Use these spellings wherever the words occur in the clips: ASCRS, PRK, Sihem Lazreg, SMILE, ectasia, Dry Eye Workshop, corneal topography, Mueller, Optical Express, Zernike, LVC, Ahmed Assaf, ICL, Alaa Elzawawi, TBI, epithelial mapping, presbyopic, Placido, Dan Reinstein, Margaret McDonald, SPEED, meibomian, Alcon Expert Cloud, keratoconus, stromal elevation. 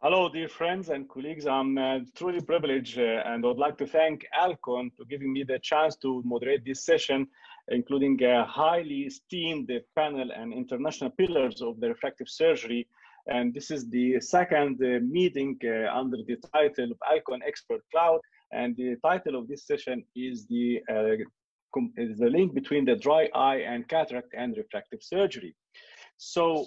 Hello, dear friends and colleagues. I'm truly privileged and I would like to thank Alcon for giving me the chance to moderate this session, including a highly esteemed panel and international pillars of the refractive surgery. And this is the second meeting under the title of Alcon Expert Cloud. And the title of this session is the link between the dry eye and cataract and refractive surgery. So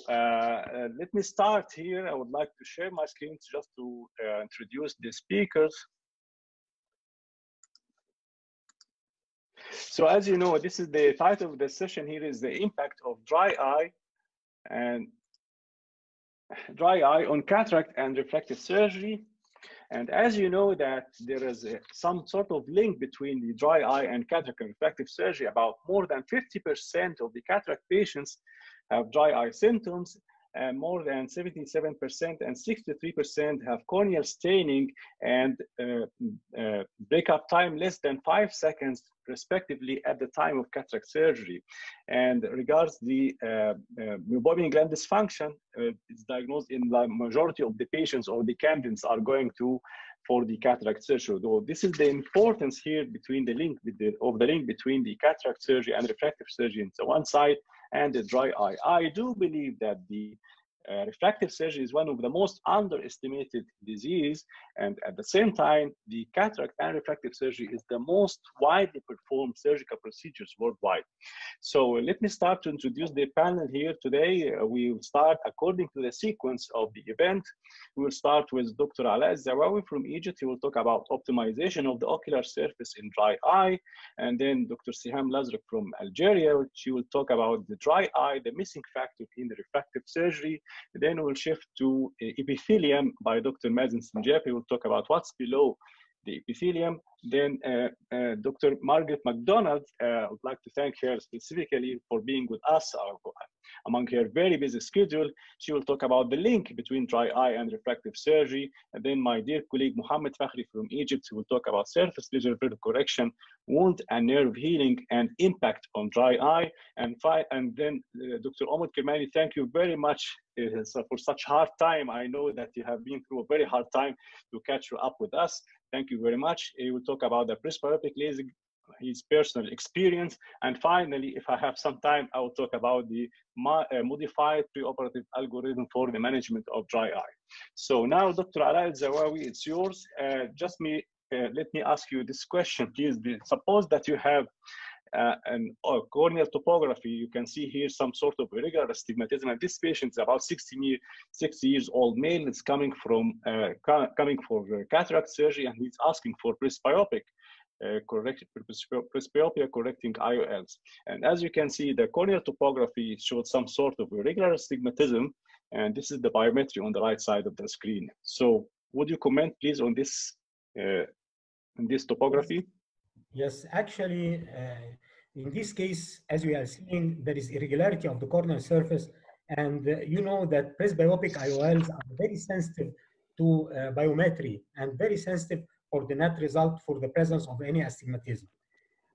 let me start here. I would like to share my screen just to introduce the speakers. So as you know, this is the title of the session here is the impact of dry eye on cataract and refractive surgery. And as you know that there is some sort of link between the dry eye and cataract and refractive surgery. About more than 50% of the cataract patients have dry eye symptoms, and more than 77% and 63% have corneal staining and breakup time less than 5 seconds, respectively, at the time of cataract surgery. And regards the meibomian gland dysfunction, it's diagnosed in the majority of the patients or the candidates are going to for the cataract surgery. Though this is the importance here between the link with the link between the cataract surgery and refractive surgery on one side, and the dry eye. I do believe that the refractive surgery is one of the most underestimated disease, and at the same time, the cataract and refractive surgery is the most widely performed surgical procedures worldwide. So let me start to introduce the panel here today. We will start according to the sequence of the event. We will start with Dr. Alaa Elzawawi from Egypt. He will talk about optimization of the ocular surface in dry eye, and then Dr. Sihem Lazreg from Algeria. She will talk about the dry eye, the missing factor in the refractive surgery. Then we'll shift to epithelium by Dr. Mazen Sinjab. He will talk about what's below the epithelium. Then Dr. Margaret McDonald, I would like to thank her specifically for being with us among her very busy schedule. She will talk about the link between dry eye and refractive surgery. And then my dear colleague Mohamed Fakhry from Egypt, who will talk about surface lesion vertical correction, wound and nerve healing, and impact on dry eye. And then Dr. Omid Kermani, thank you very much for such hard time. I know that you have been through a very hard time to catch you up with us. Thank you very much. He will talk about the presbyopic LASIK, his personal experience. And finally, if I have some time, I will talk about the modified preoperative algorithm for the management of dry eye. So now, Dr. Alaa Elzawawi, it's yours. Let me ask you this question, please. Suppose that you have corneal topography. You can see here some sort of irregular astigmatism. And this patient is about 60 years old male. It's coming from coming for cataract surgery, and he's asking for presbyopic presbyopia correcting IOLs. And as you can see, the corneal topography showed some sort of irregular astigmatism, and this is the biometry on the right side of the screen. So, would you comment, please, on this topography? Yes, actually, in this case, as we are seeing, there is irregularity of the corneal surface, and you know that presbyopic IOLs are very sensitive to biometry and very sensitive for the net result for the presence of any astigmatism.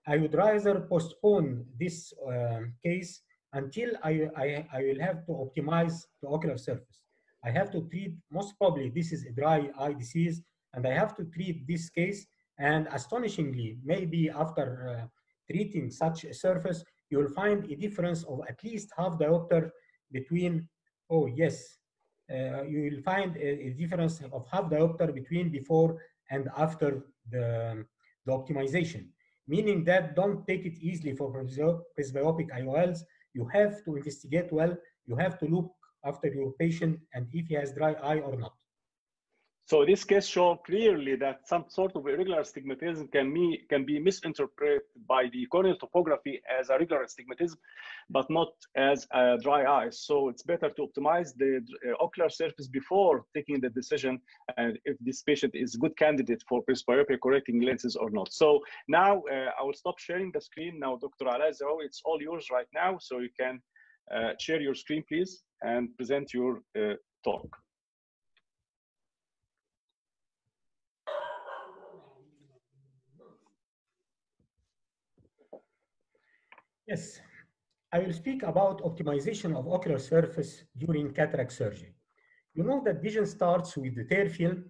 I would rather postpone this case until I will have to optimize the ocular surface. I have to treat, most probably this is a dry eye disease, and I have to treat this case. And astonishingly, maybe after treating such a surface, you will find a difference of at least half diopter between, oh yes, you will find a difference of half diopter between before and after the optimization. Meaning that don't take it easily for presbyopic IOLs. You have to investigate well. You have to look after your patient and if he has dry eye or not. So this case showed clearly that some sort of irregular astigmatism can be misinterpreted by the corneal topography as a regular astigmatism, but not as a dry eye. So it's better to optimize the ocular surface before taking the decision and if this patient is a good candidate for presbyopia correcting lenses or not. So now I will stop sharing the screen. Now, Dr. Alaa Elzawawi, it's all yours right now. So you can share your screen, please, and present your talk. Yes, I will speak about optimization of ocular surface during cataract surgery. You know that vision starts with the tear film.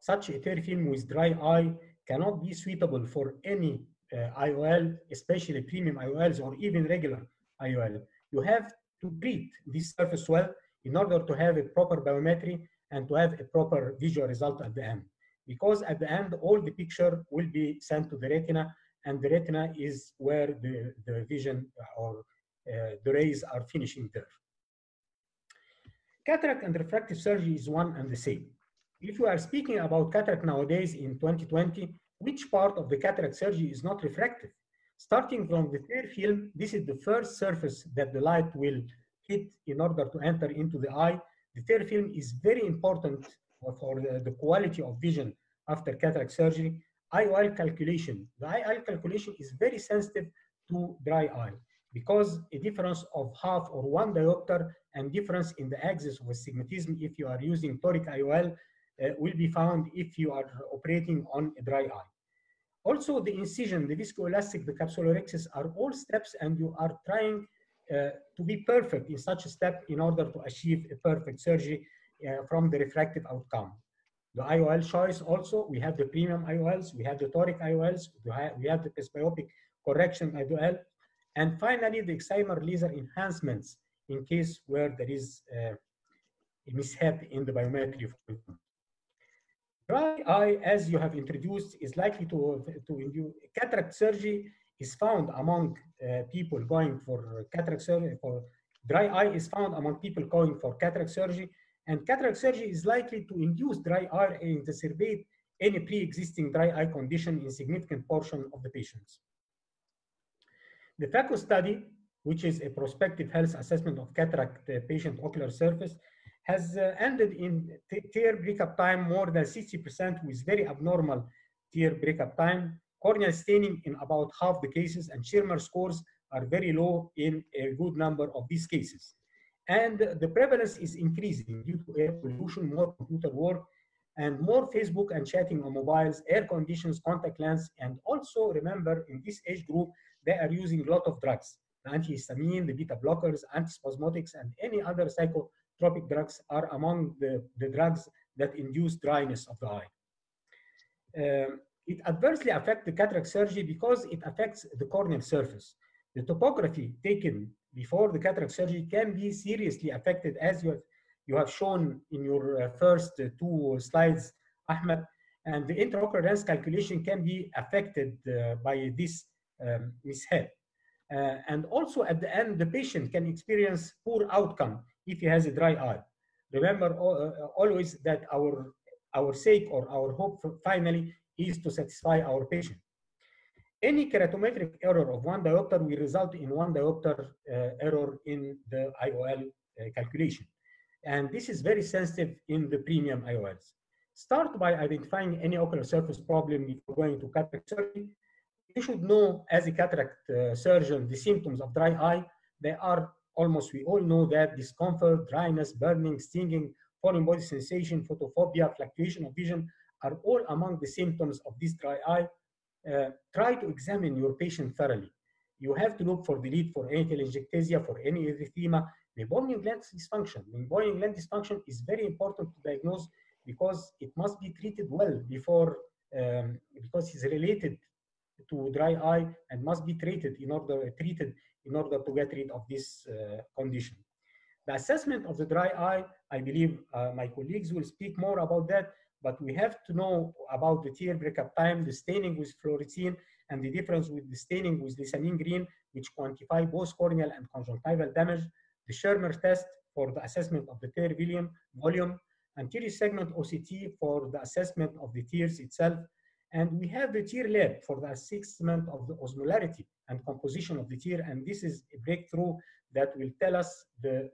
Such a tear film with dry eye cannot be suitable for any IOL, especially premium IOLs or even regular IOL. You have to treat this surface well in order to have a proper biometry and to have a proper visual result at the end. Because at the end, all the picture will be sent to the retina, and the retina is where the vision or the rays are finishing there. Cataract and refractive surgery is one and the same. If you are speaking about cataract nowadays in 2020, which part of the cataract surgery is not refractive? Starting from the tear film, this is the first surface that the light will hit in order to enter into the eye. The tear film is very important for the quality of vision after cataract surgery. IOL calculation. The IOL calculation is very sensitive to dry eye because a difference of half or one diopter and difference in the axis of astigmatism if you are using toric IOL will be found if you are operating on a dry eye. Also, the incision, the viscoelastic, the capsulorhexis are all steps, and you are trying to be perfect in such a step in order to achieve a perfect surgery from the refractive outcome. The IOL choice also, we have the premium IOLs, we have the toric IOLs, we have the presbyopic correction IOL, and finally the excimer laser enhancements in case where there is a mishap in the biometry. Dry eye, as you have introduced, is likely to induce cataract surgery is found among people going for cataract surgery, for dry eye is found among people going for cataract surgery, and cataract surgery is likely to induce dry eye and exacerbate any pre-existing dry eye condition in significant portion of the patients. The FACO study, which is a prospective health assessment of cataract patient ocular surface, has ended in tear breakup time more than 60% with very abnormal tear breakup time, corneal staining in about half the cases, and Schirmer scores are very low in a good number of these cases. And the prevalence is increasing due to air pollution, more computer work, and more Facebook and chatting on mobiles, air conditions, contact lens, and also remember in this age group, they are using a lot of drugs. The antihistamine, the beta blockers, antispasmodics, and any other psychotropic drugs are among the drugs that induce dryness of the eye. It adversely affects the cataract surgery because it affects the corneal surface. The topography taken before the cataract surgery can be seriously affected, as you have shown in your first two slides, Ahmed, and the intraocular lens calculation can be affected by this mishap. And also at the end, the patient can experience poor outcome if he has a dry eye. Remember always that our sake or our hope finally is to satisfy our patient. Any keratometric error of one diopter will result in one diopter error in the IOL calculation. And this is very sensitive in the premium IOLs. Start by identifying any ocular surface problem before going to cataract surgery. You should know as a cataract surgeon the symptoms of dry eye. They are almost, we all know that discomfort, dryness, burning, stinging, foreign body sensation, photophobia, fluctuation of vision are all among the symptoms of this dry eye. Try to examine your patient thoroughly. You have to look for the lead, for any telangiectasia, for any erythema. Meibomian gland dysfunction. Meibomian gland dysfunction is very important to diagnose because it must be treated well before, because it's related to dry eye and must be treated in order to get rid of this condition. The assessment of the dry eye, I believe my colleagues will speak more about that, but we have to know about the tear breakup time, the staining with fluorescein, and the difference with the staining with lysamine green, which quantify both corneal and conjunctival damage, the Schirmer test for the assessment of the tear volume, anterior segment OCT for the assessment of the tears itself, and we have the tear lab for the assessment of the osmolarity and composition of the tear, and this is a breakthrough that will tell us the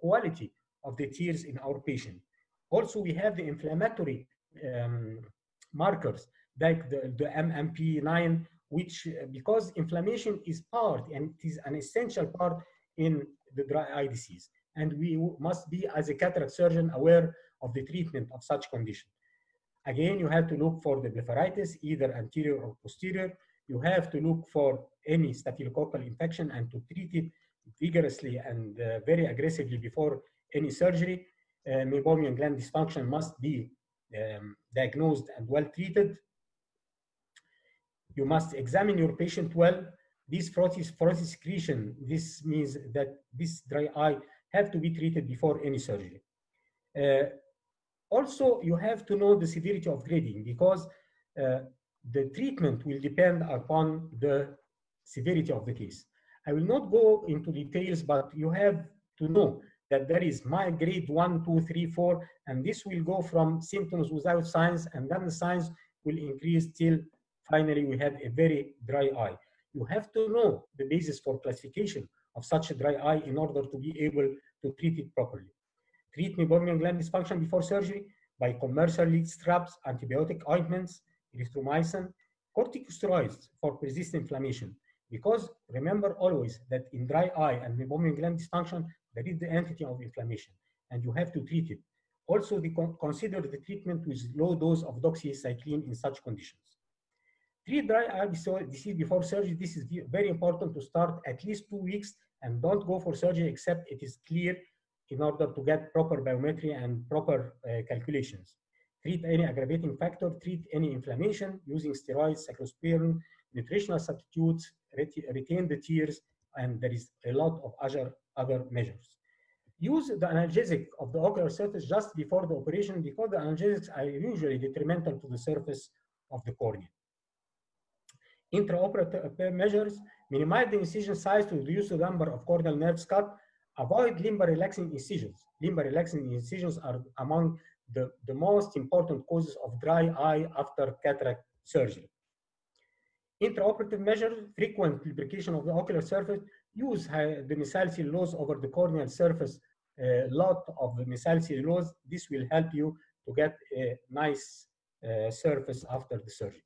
quality of the tears in our patient. Also, we have the inflammatory markers like the MMP9, which because inflammation is part and it is an essential part in the dry eye disease. And we must be, as a cataract surgeon, aware of the treatment of such condition. Again, you have to look for the blepharitis, either anterior or posterior. You have to look for any staphylococcal infection and to treat it vigorously and very aggressively before any surgery. Meibomian gland dysfunction must be diagnosed and well treated. You must examine your patient well. This frothy secretion, this means that this dry eye have to be treated before any surgery. Also, you have to know the severity of grading, because the treatment will depend upon the severity of the case. I will not go into details, but you have to know that there is grade 1, 2, 3, 4, and this will go from symptoms without signs, and then the signs will increase till finally we have a very dry eye. You have to know the basis for classification of such a dry eye in order to be able to treat it properly. Treat meibomian gland dysfunction before surgery by commercial lead straps, antibiotic ointments, erythromycin, corticosteroids for persistent inflammation. Because remember always that in dry eye and meibomian gland dysfunction, there is the entity of inflammation, and you have to treat it. Also, consider the treatment with low dose of doxycycline in such conditions. Treat dry eye disease before surgery. This is very important to start at least 2 weeks, and don't go for surgery except it is clear, in order to get proper biometry and proper calculations. Treat any aggravating factor, treat any inflammation using steroids, cyclosporine, nutritional substitutes, retain the tears, and there is a lot of other measures. Use the analgesic of the ocular surface just before the operation, because the analgesics are usually detrimental to the surface of the cornea. Intraoperative measures: minimize the incision size to reduce the number of corneal nerves cut. Avoid lumbar relaxing incisions. Lumbar relaxing incisions are among the most important causes of dry eye after cataract surgery. Intraoperative measures: frequent lubrication of the ocular surface. Use the mesial cellulose over the corneal surface, a lot of the mesial cellulose. This will help you to get a nice surface after the surgery.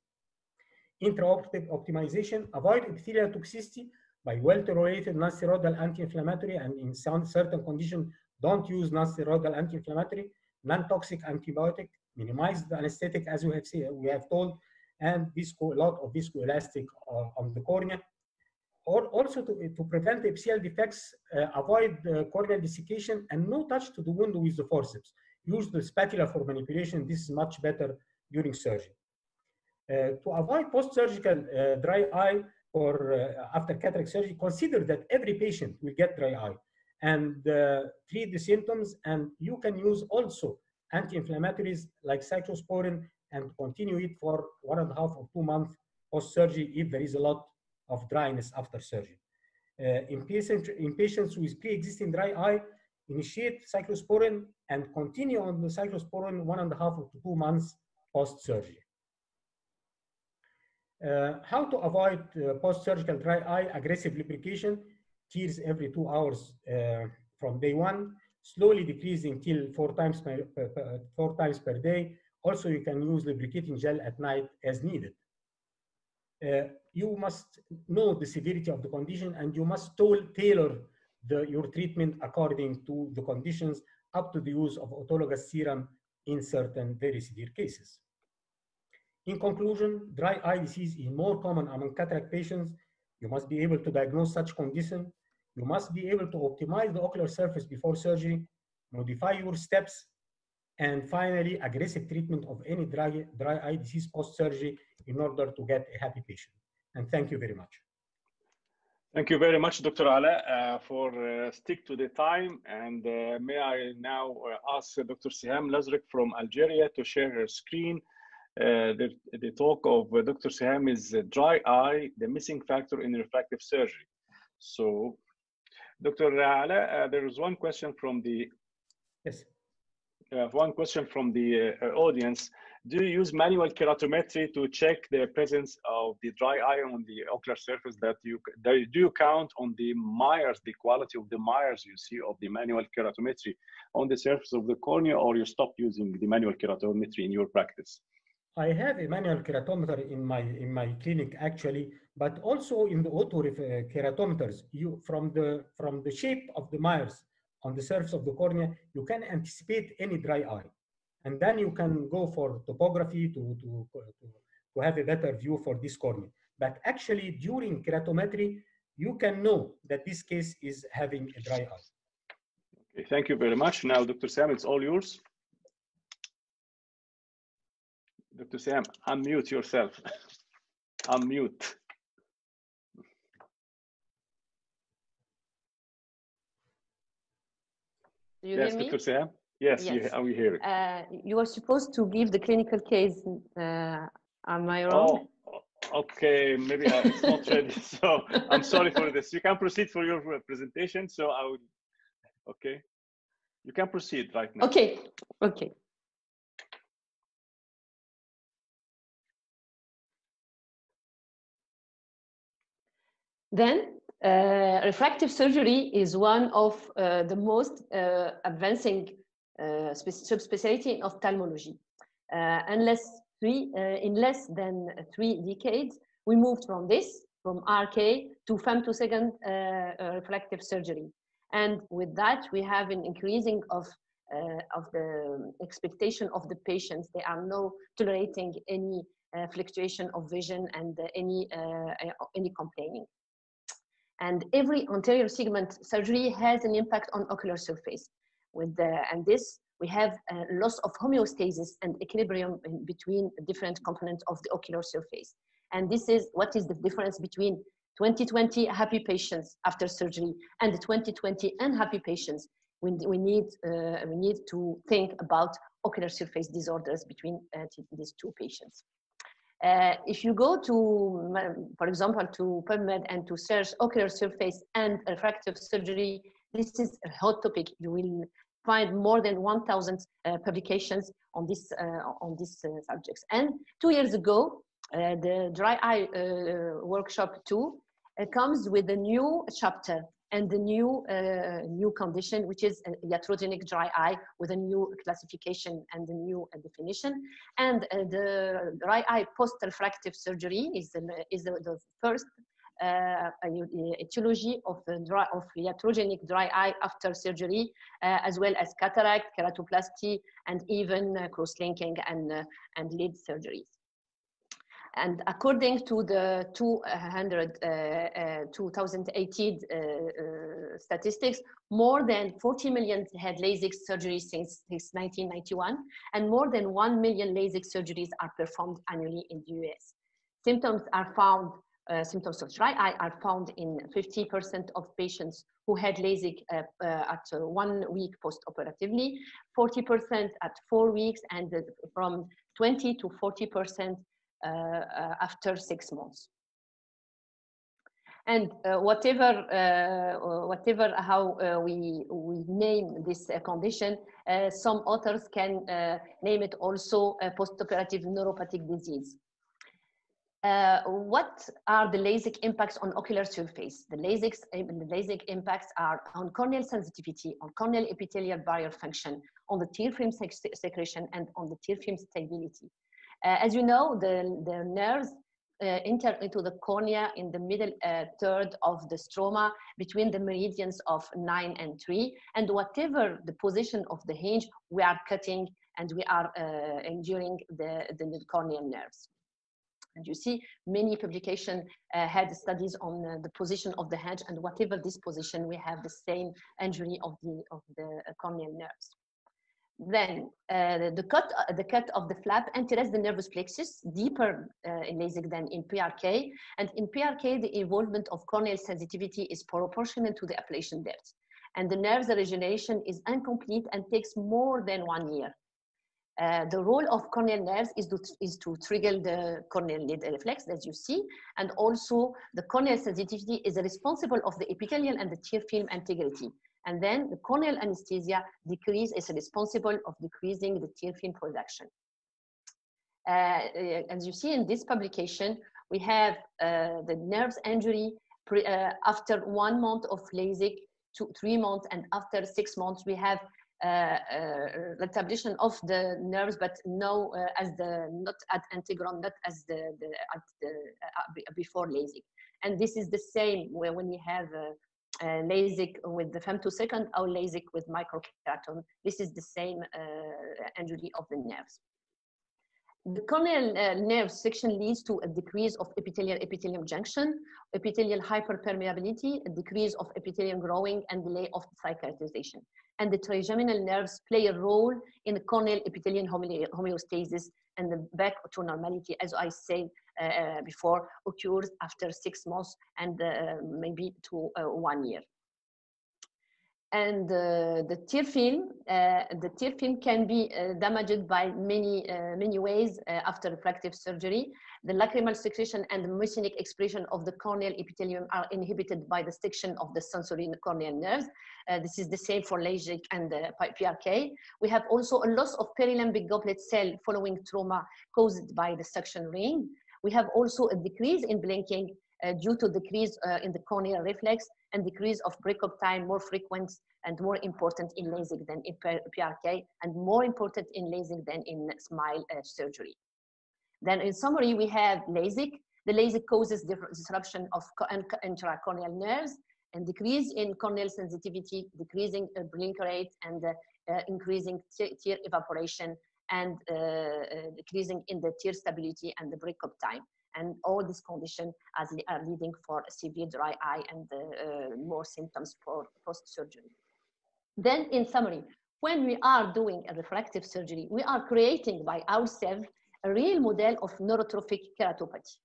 Intraoperative optimization: avoid epithelial toxicity by well-tolerated non-steroidal anti-inflammatory, and in some certain conditions, don't use non-steroidal anti-inflammatory, non-toxic antibiotic. Minimize the anesthetic, as we have seen, we have told, and visco, a lot of viscoelastic on the cornea. Or also to prevent epithelial defects, avoid corneal desiccation, and no touch to the wound with the forceps. Use the spatula for manipulation. This is much better during surgery. To avoid post-surgical dry eye or after cataract surgery, consider that every patient will get dry eye, and treat the symptoms, and you can use also anti-inflammatories like cyclosporine and continue it for 1.5 or 2 months post-surgery if there is a lot of dryness after surgery. In patients with pre-existing dry eye, initiate cyclosporine and continue on the cyclosporine 1.5 or 2 months post-surgery. How to avoid post-surgical dry eye: aggressive lubrication, tears every 2 hours from day one, slowly decreasing till 4 times per day. Also, you can use lubricating gel at night as needed. You must know the severity of the condition, and you must tailor your treatment according to the conditions, up to the use of autologous serum in certain very severe cases. In conclusion, dry eye disease is more common among cataract patients. You must be able to diagnose such condition. You must be able to optimize the ocular surface before surgery, modify your steps, and finally, aggressive treatment of any dry eye disease post-surgery in order to get a happy patient. And thank you very much. Thank you very much, Dr. Alaa, for stick to the time. And may I now ask Dr. Sihem Lazreg from Algeria to share her screen. The talk of Dr. Sihem is dry eye, the missing factor in refractive surgery. So, Dr. Alaa, there is one question from the audience. Do you use manual keratometry to check the presence of the dry eye on the ocular surface? Do you count on the mires, the quality of the mires you see of the manual keratometry on the surface of the cornea, or you stop using the manual keratometry in your practice? I have a manual keratometer in my clinic actually, but also in the auto keratometers. From the shape of the mires on the surface of the cornea, you can anticipate any dry eye, and then you can go for topography to have a better view for this cornea. But actually, during keratometry, you can know that this case is having a dry eye. Thank you very much. Now, Dr. Sam, it's all yours. Dr. Sam, unmute yourself. Unmute. Do you hear me? Dr. Sam? Yes, yes. We hear it. You were supposed to give the clinical case. Am I wrong? Oh, okay, maybe it's not ready. So I'm sorry for this. You can proceed for your presentation. So I would. Okay, you can proceed right now. Okay. Okay. Then, refractive surgery is one of the most advancing subspecialty in ophthalmology. In less than 3 decades, we moved from this, from RK to femtosecond refractive surgery. And with that, we have an increasing of the expectation of the patients. They are now tolerating any fluctuation of vision and any complaining. And every anterior segment surgery has an impact on ocular surface. We have a loss of homeostasis and equilibrium between different components of the ocular surface. And this is what is the difference between 2020 happy patients after surgery and the 2020 unhappy patients. We need to think about ocular surface disorders between these two patients. If you go to, for example, to PubMed and to search ocular surface and refractive surgery, this is a hot topic. You will find more than 1,000 publications on this subjects. And 2 years ago, the Dry Eye Workshop 2 comes with a new chapter and the new condition, which is iatrogenic dry eye, with a new classification and a new definition. And the dry eye post-refractive surgery is the first etiology of iatrogenic dry eye after surgery, as well as cataract, keratoplasty, and even cross-linking and lid surgeries. And according to the 2018 statistics, more than 40 million had LASIK surgery since 1991, and more than 1 million LASIK surgeries are performed annually in the US. Symptoms of dry eye are found in 50% of patients who had LASIK at 1 week post-operatively, 40% at 4 weeks, and from 20 to 40% after 6 months. And whatever how we name this condition, some authors can name it also a postoperative neuropathic disease. What are the LASIK impacts on ocular surface? The LASIK impacts are on corneal sensitivity, on corneal epithelial barrier function, on the tear film secretion, and on the tear film stability. As you know, the nerves enter into the cornea in the middle third of the stroma between the meridians of 9 and 3. And whatever the position of the hinge, we are cutting and we are injuring the corneal nerves. And you see many publications had studies on the position of the hinge, and whatever this position, we have the same injury of the corneal nerves. Then the cut of the flap enters the nervous plexus deeper in LASIK than in PRK. And in PRK, the involvement of corneal sensitivity is proportional to the ablation depth. And the nerve's regeneration is incomplete and takes more than 1 year. The role of corneal nerves is to trigger the corneal lid reflex, as you see. And also, the corneal sensitivity is responsible of the epithelial and the tear film integrity. And then the corneal anesthesia decrease is responsible of decreasing the tear film production. As you see in this publication, we have the nerves injury after 1 month of LASIK, 3 months, and after 6 months, we have establishment of the nerves, but no, not at integron, not as before LASIK. And this is the same when we have LASIK with the femtosecond or LASIK with microkeraton. This is the same injury of the nerves. The corneal nerve section leads to a decrease of epithelial-epithelium junction, epithelial hyperpermeability, a decrease of epithelium growing, and delay of cicatrization. And the trigeminal nerves play a role in the corneal epithelial homeostasis, and the back to normality, as I said before, occurs after 6 months and maybe to 1 year. And the tear film can be damaged by many ways after refractive surgery. The lacrimal secretion and the mucinic expression of the corneal epithelium are inhibited by the section of the sensory corneal nerves. This is the same for LASIK and PRK. We have also a loss of perilimbic goblet cell following trauma caused by the suction ring. We have also a decrease in blinking due to decrease in the corneal reflex, and decrease of breakup time, more frequent and more important in LASIK than in PRK, and more important in LASIK than in SMILE surgery. Then in summary, we have LASIK. The LASIK causes disruption of intracorneal nerves and decrease in corneal sensitivity, decreasing blink rate, and increasing tear evaporation, and decreasing in the tear stability and the breakup time. And all these conditions are leading for severe dry eye and more symptoms for post-surgery. Then in summary, when we are doing a refractive surgery, we are creating by ourselves a real model of neurotrophic keratopathy.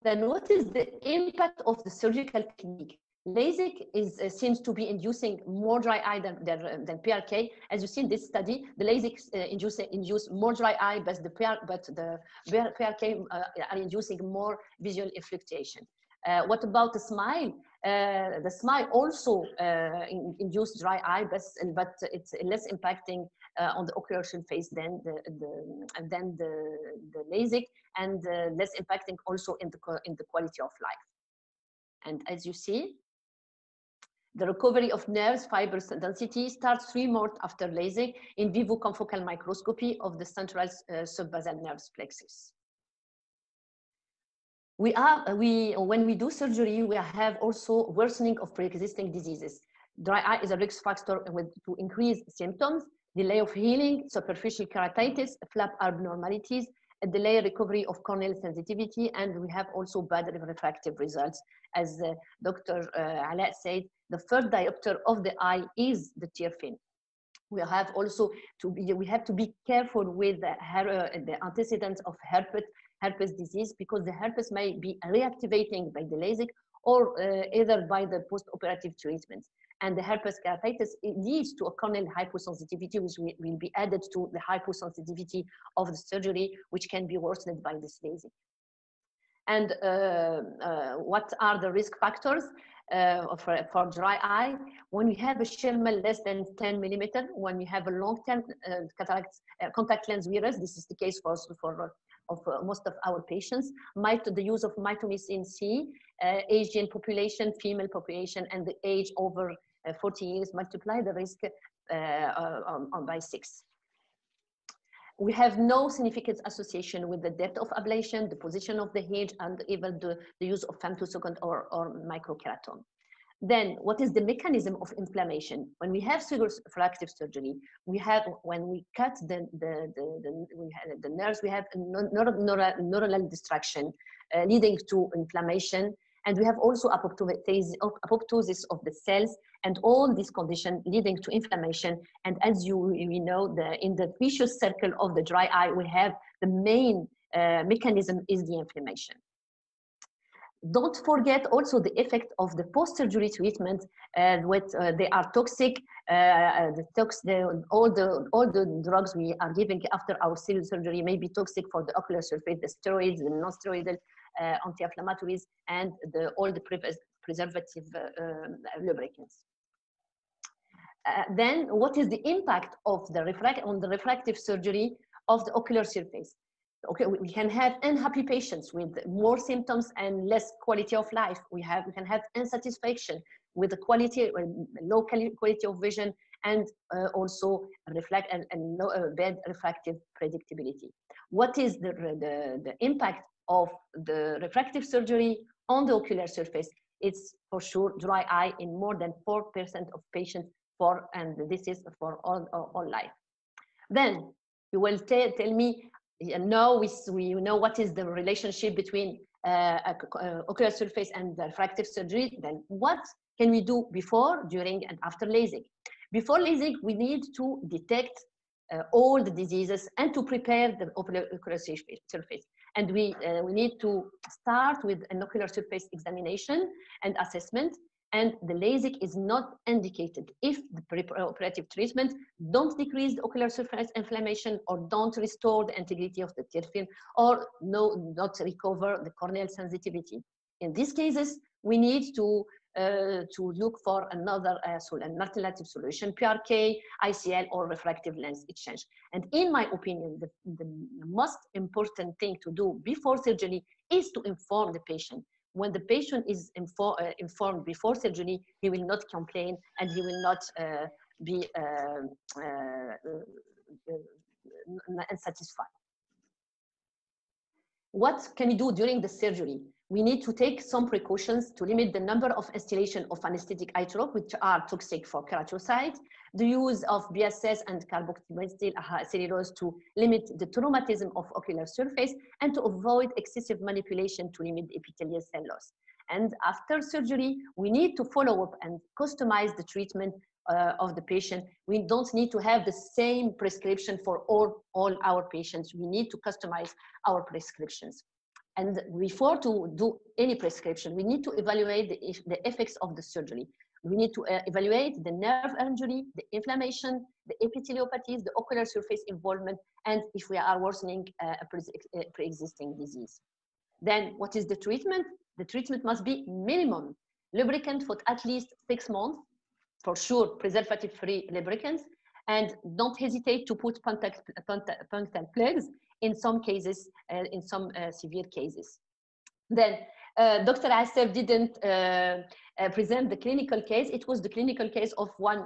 Then what is the impact of the surgical technique? LASIK seems to be inducing more dry eye than PRK. As you see in this study, the LASIK induce more dry eye, but the PRK are inducing more visual fluctuation. What about the SMILE? The SMILE also induce dry eye, but it's less impacting on the ocular phase than the LASIK, and less impacting also in the quality of life. And as you see, the recovery of nerves, fibers, and density starts 3 months after LASIK in vivo confocal microscopy of the central subbasal nerve plexus. When we do surgery, we have also worsening of pre-existing diseases. Dry eye is a risk factor to increase symptoms, delay of healing, superficial keratitis, flap abnormalities, a delay recovery of corneal sensitivity, and we have also bad refractive results. As Dr. Alaa said, the first diopter of the eye is the tear film. We have to be careful with the antecedents of herpes disease, because the herpes may be reactivating by the LASIK or either by the post-operative treatment. And the herpes keratitis, it leads to a corneal hyposensitivity, which will be added to the hyposensitivity of the surgery, which can be worsened by this LASIK. And what are the risk factors for dry eye? When we have a Schirmer less than 10 millimeter, when we have a long-term cataract contact lens wearers, this is the case for most of our patients, the use of mitomycin C, Asian population, female population, and the age over 40 years multiply the risk by 6. We have no significant association with the depth of ablation, the position of the hinge, and even the use of femtosecond or microkeratome. Then, what is the mechanism of inflammation? When we have refractive surgery, when we cut the nerves, we have neuronal destruction leading to inflammation, and we have also apoptosis of the cells, and all these conditions leading to inflammation. And as we know, in the vicious circle of the dry eye, we have the main mechanism is the inflammation. Don't forget also the effect of the post-surgery treatment, they are toxic. All the drugs we are giving after our surgery may be toxic for the ocular surface, the steroids, the non-steroidal anti-inflammatories, and all the preservative lubricants. Then, what is the impact of the refractive surgery of the ocular surface? Okay, we can have unhappy patients with more symptoms and less quality of life. We can have unsatisfaction with the quality, low quality of vision, and also bad refractive predictability. What is the impact of the refractive surgery on the ocular surface? It's for sure dry eye in more than 4% of patients, and this is for all life. Then you will tell me, no, we know what is the relationship between ocular surface and refractive surgery. Then what can we do before, during, and after LASIK? Before LASIK, we need to detect all the diseases and to prepare the ocular surface. And we need to start with an ocular surface examination and assessment. And the LASIK is not indicated if the preoperative treatment don't decrease the ocular surface inflammation or don't restore the integrity of the tear film or not recover the corneal sensitivity. In these cases, we need to look for another alternative solution, PRK, ICL, or refractive lens exchange. And in my opinion, the most important thing to do before surgery is to inform the patient. When the patient is informed before surgery, he will not complain and he will not be unsatisfied. What can we do during the surgery? We need to take some precautions to limit the number of installation of anesthetic eye drops, which are toxic for keratocytes, the use of BSS and carboxymethyl cellulose to limit the traumatism of ocular surface, and to avoid excessive manipulation to limit epithelial cell loss. And after surgery, we need to follow up and customize the treatment of the patient. We don't need to have the same prescription for all our patients. We need to customize our prescriptions. And before to do any prescription, we need to evaluate the effects of the surgery. We need to evaluate the nerve injury, the inflammation, the epitheliopathies, the ocular surface involvement, and if we are worsening a pre-existing disease. Then what is the treatment? The treatment must be minimum. Lubricant for at least 6 months, for sure, preservative-free lubricants, and don't hesitate to put punctal plugs in some cases, in some severe cases. Then Dr. Assaf didn't present the clinical case. It was the clinical case of one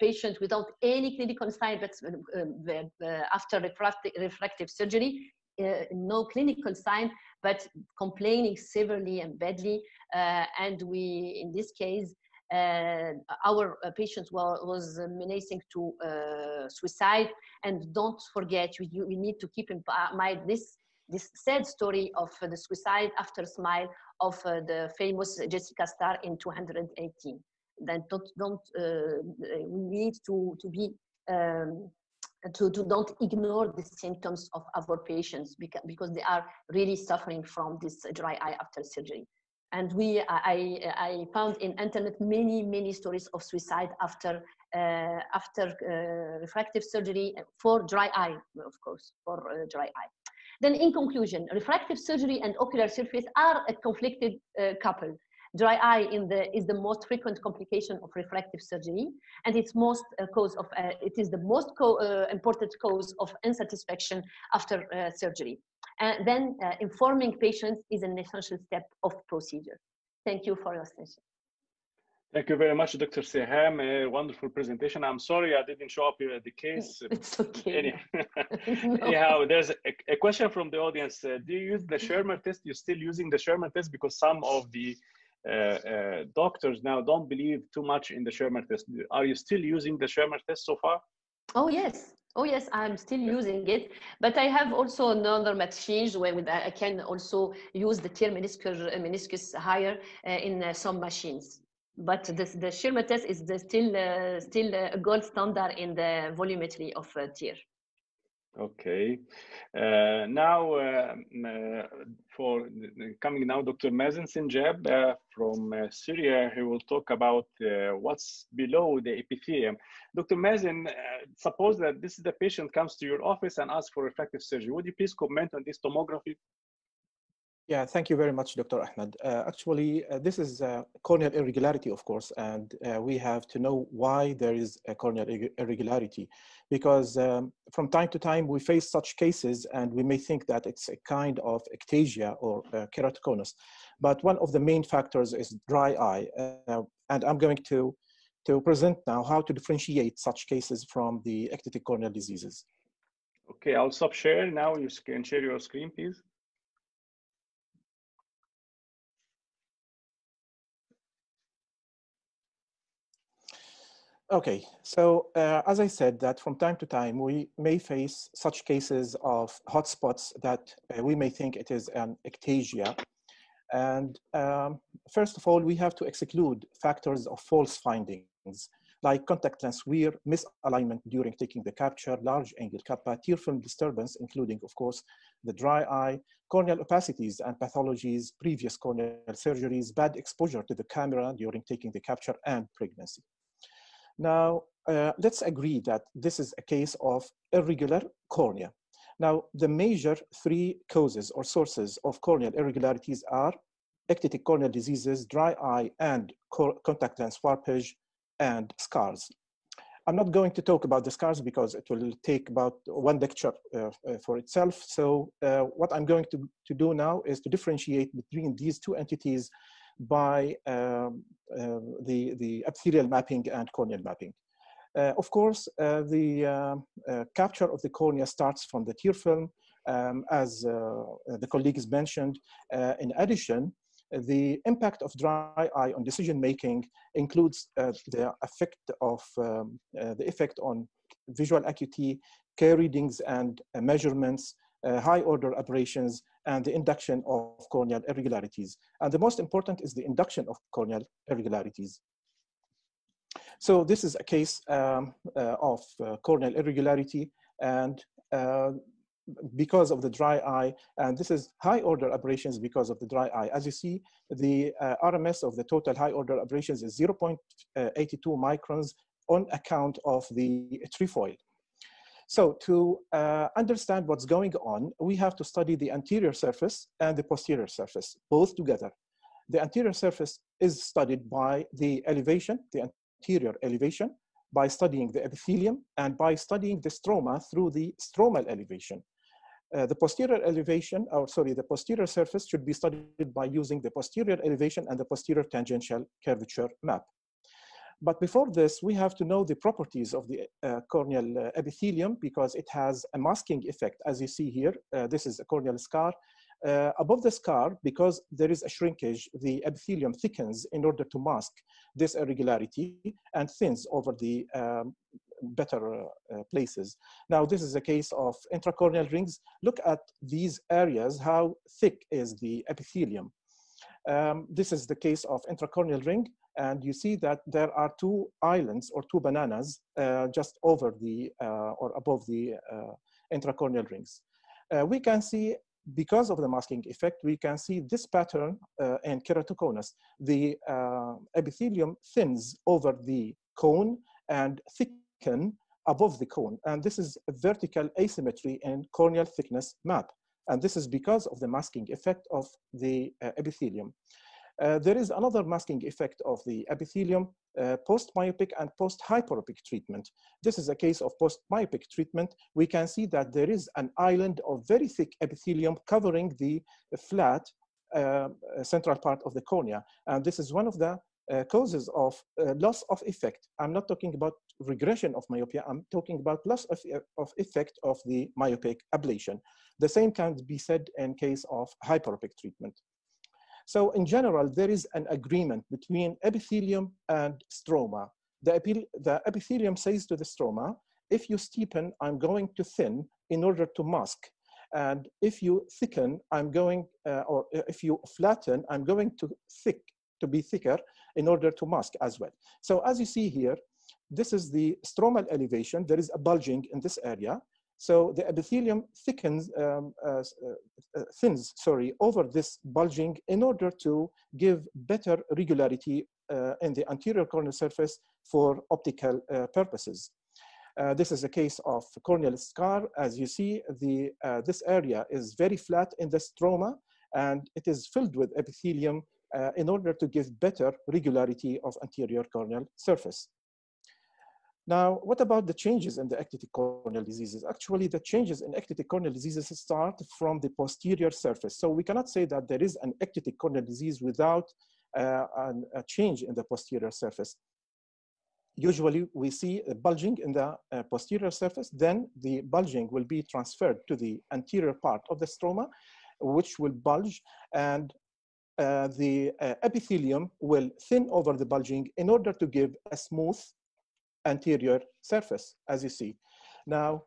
patient without any clinical sign, but after refractive surgery, no clinical sign, but complaining severely and badly. And we, in this case, our patient was menacing to suicide. And don't forget, we need to keep in mind this sad story of the suicide after SMILE of the famous Jessica Starr in 2018. Then we need to don't ignore the symptoms of our patients because they are really suffering from this dry eye after surgery. And I found in internet many stories of suicide after refractive surgery for dry eye, of course, for dry eye. Then in conclusion, refractive surgery and ocular surface are a conflicted couple. Dry eye is the most frequent complication of refractive surgery, and it is the most important cause of insatisfaction after surgery. And then informing patients is an essential step of procedure. Thank you for your attention. Thank you very much, Dr. Sihem. A wonderful presentation. I'm sorry I didn't show up here at the case. It's okay. Anyhow, there's a question from the audience. Do you use the Schirmer test? You're still using the Schirmer test because some of the doctors now don't believe too much in the Schirmer test. Are you still using the Schirmer test so far? Oh, yes. Oh, yes, I'm still using it, but I have also another machine where I can also use the tear meniscus higher in some machines. But the Schirmer test is still a gold standard in the volumetry of tear. Okay. Now, Dr. Mazen Sinjab from Syria, who will talk about what's below the epithelium. Dr. Mazen, suppose that the patient comes to your office and asks for refractive surgery. Would you please comment on this tomography? Yeah, thank you very much, Dr. Ahmed. Actually, this is corneal irregularity, of course, and we have to know why there is a corneal irregularity, because from time to time we face such cases and we may think that it's a kind of ectasia or keratoconus, but one of the main factors is dry eye, and I'm going to present now how to differentiate such cases from the ectatic corneal diseases. Okay, I'll stop sharing now. You can share your screen, please. Okay, so as I said, that from time to time, we may face such cases of hotspots that we may think it is an ectasia. And first of all, we have to exclude factors of false findings, like contact lens wear, misalignment during taking the capture, large angle kappa, tear film disturbance, including, of course, the dry eye, corneal opacities and pathologies, previous corneal surgeries, bad exposure to the camera during taking the capture, and pregnancy. Now, let's agree that this is a case of irregular cornea. Now, the major three causes or sources of corneal irregularities are ectatic corneal diseases, dry eye, and contact lens warpage, and scars. I'm not going to talk about the scars because it will take about one lecture for itself. So what I'm going to do now is to differentiate between these two entities by the epithelial mapping and corneal mapping. Of course, the capture of the cornea starts from the tear film, as the colleagues mentioned. In addition, the impact of dry eye on decision-making includes the effect on visual acuity, care readings and measurements, high-order aberrations, and the induction of corneal irregularities. And the most important is the induction of corneal irregularities. So this is a case of corneal irregularity, and because of the dry eye, and this is high-order aberrations because of the dry eye. As you see, the RMS of the total high-order aberrations is 0.82 microns on account of the trefoil. So to understand what's going on, we have to study the anterior surface and the posterior surface, both together. The anterior surface is studied by the elevation, the anterior elevation, by studying the epithelium, and by studying the stroma through the stromal elevation. The posterior elevation, or sorry, the posterior surface should be studied by using the posterior elevation and the posterior tangential curvature map. But before this, we have to know the properties of the corneal epithelium, because it has a masking effect. As you see here, this is a corneal scar. Above the scar, because there is a shrinkage, the epithelium thickens in order to mask this irregularity and thins over the better places. Now, this is a case of intracorneal rings. Look at these areas, how thick is the epithelium. This is the case of intracorneal ring. And you see that there are two islands or two bananas just over the or above the intracorneal rings. We can see, because of the masking effect, we can see this pattern in keratoconus. The epithelium thins over the cone and thicken above the cone. And this is a vertical asymmetry in corneal thickness map. And this is because of the masking effect of the epithelium. There is another masking effect of the epithelium, post-myopic and post-hyperopic treatment. This is a case of post-myopic treatment. We can see that there is an island of very thick epithelium covering the flat central part of the cornea. And this is one of the causes of loss of effect. I'm not talking about regression of myopia. I'm talking about loss of effect of the myopic ablation. The same can be said in case of hyperopic treatment. So in general, there is an agreement between epithelium and stroma. The epithelium says to the stroma, if you steepen, I'm going to thin in order to mask. And if you thicken, I'm going, or if you flatten, I'm going to be thicker in order to mask as well. So as you see here, this is the stromal elevation. There is a bulging in this area. So the epithelium thickens, thins, over this bulging in order to give better regularity in the anterior corneal surface for optical purposes. This is a case of corneal scar. As you see, the, this area is very flat in the stroma, and it is filled with epithelium in order to give better regularity of anterior corneal surface. Now, what about the changes in the ectatic corneal diseases? Actually, the changes in ectatic corneal diseases start from the posterior surface. So we cannot say that there is an ectatic corneal disease without a change in the posterior surface. Usually, we see a bulging in the posterior surface. Then the bulging will be transferred to the anterior part of the stroma, which will bulge, and the epithelium will thin over the bulging in order to give a smooth anterior surface, as you see. Now,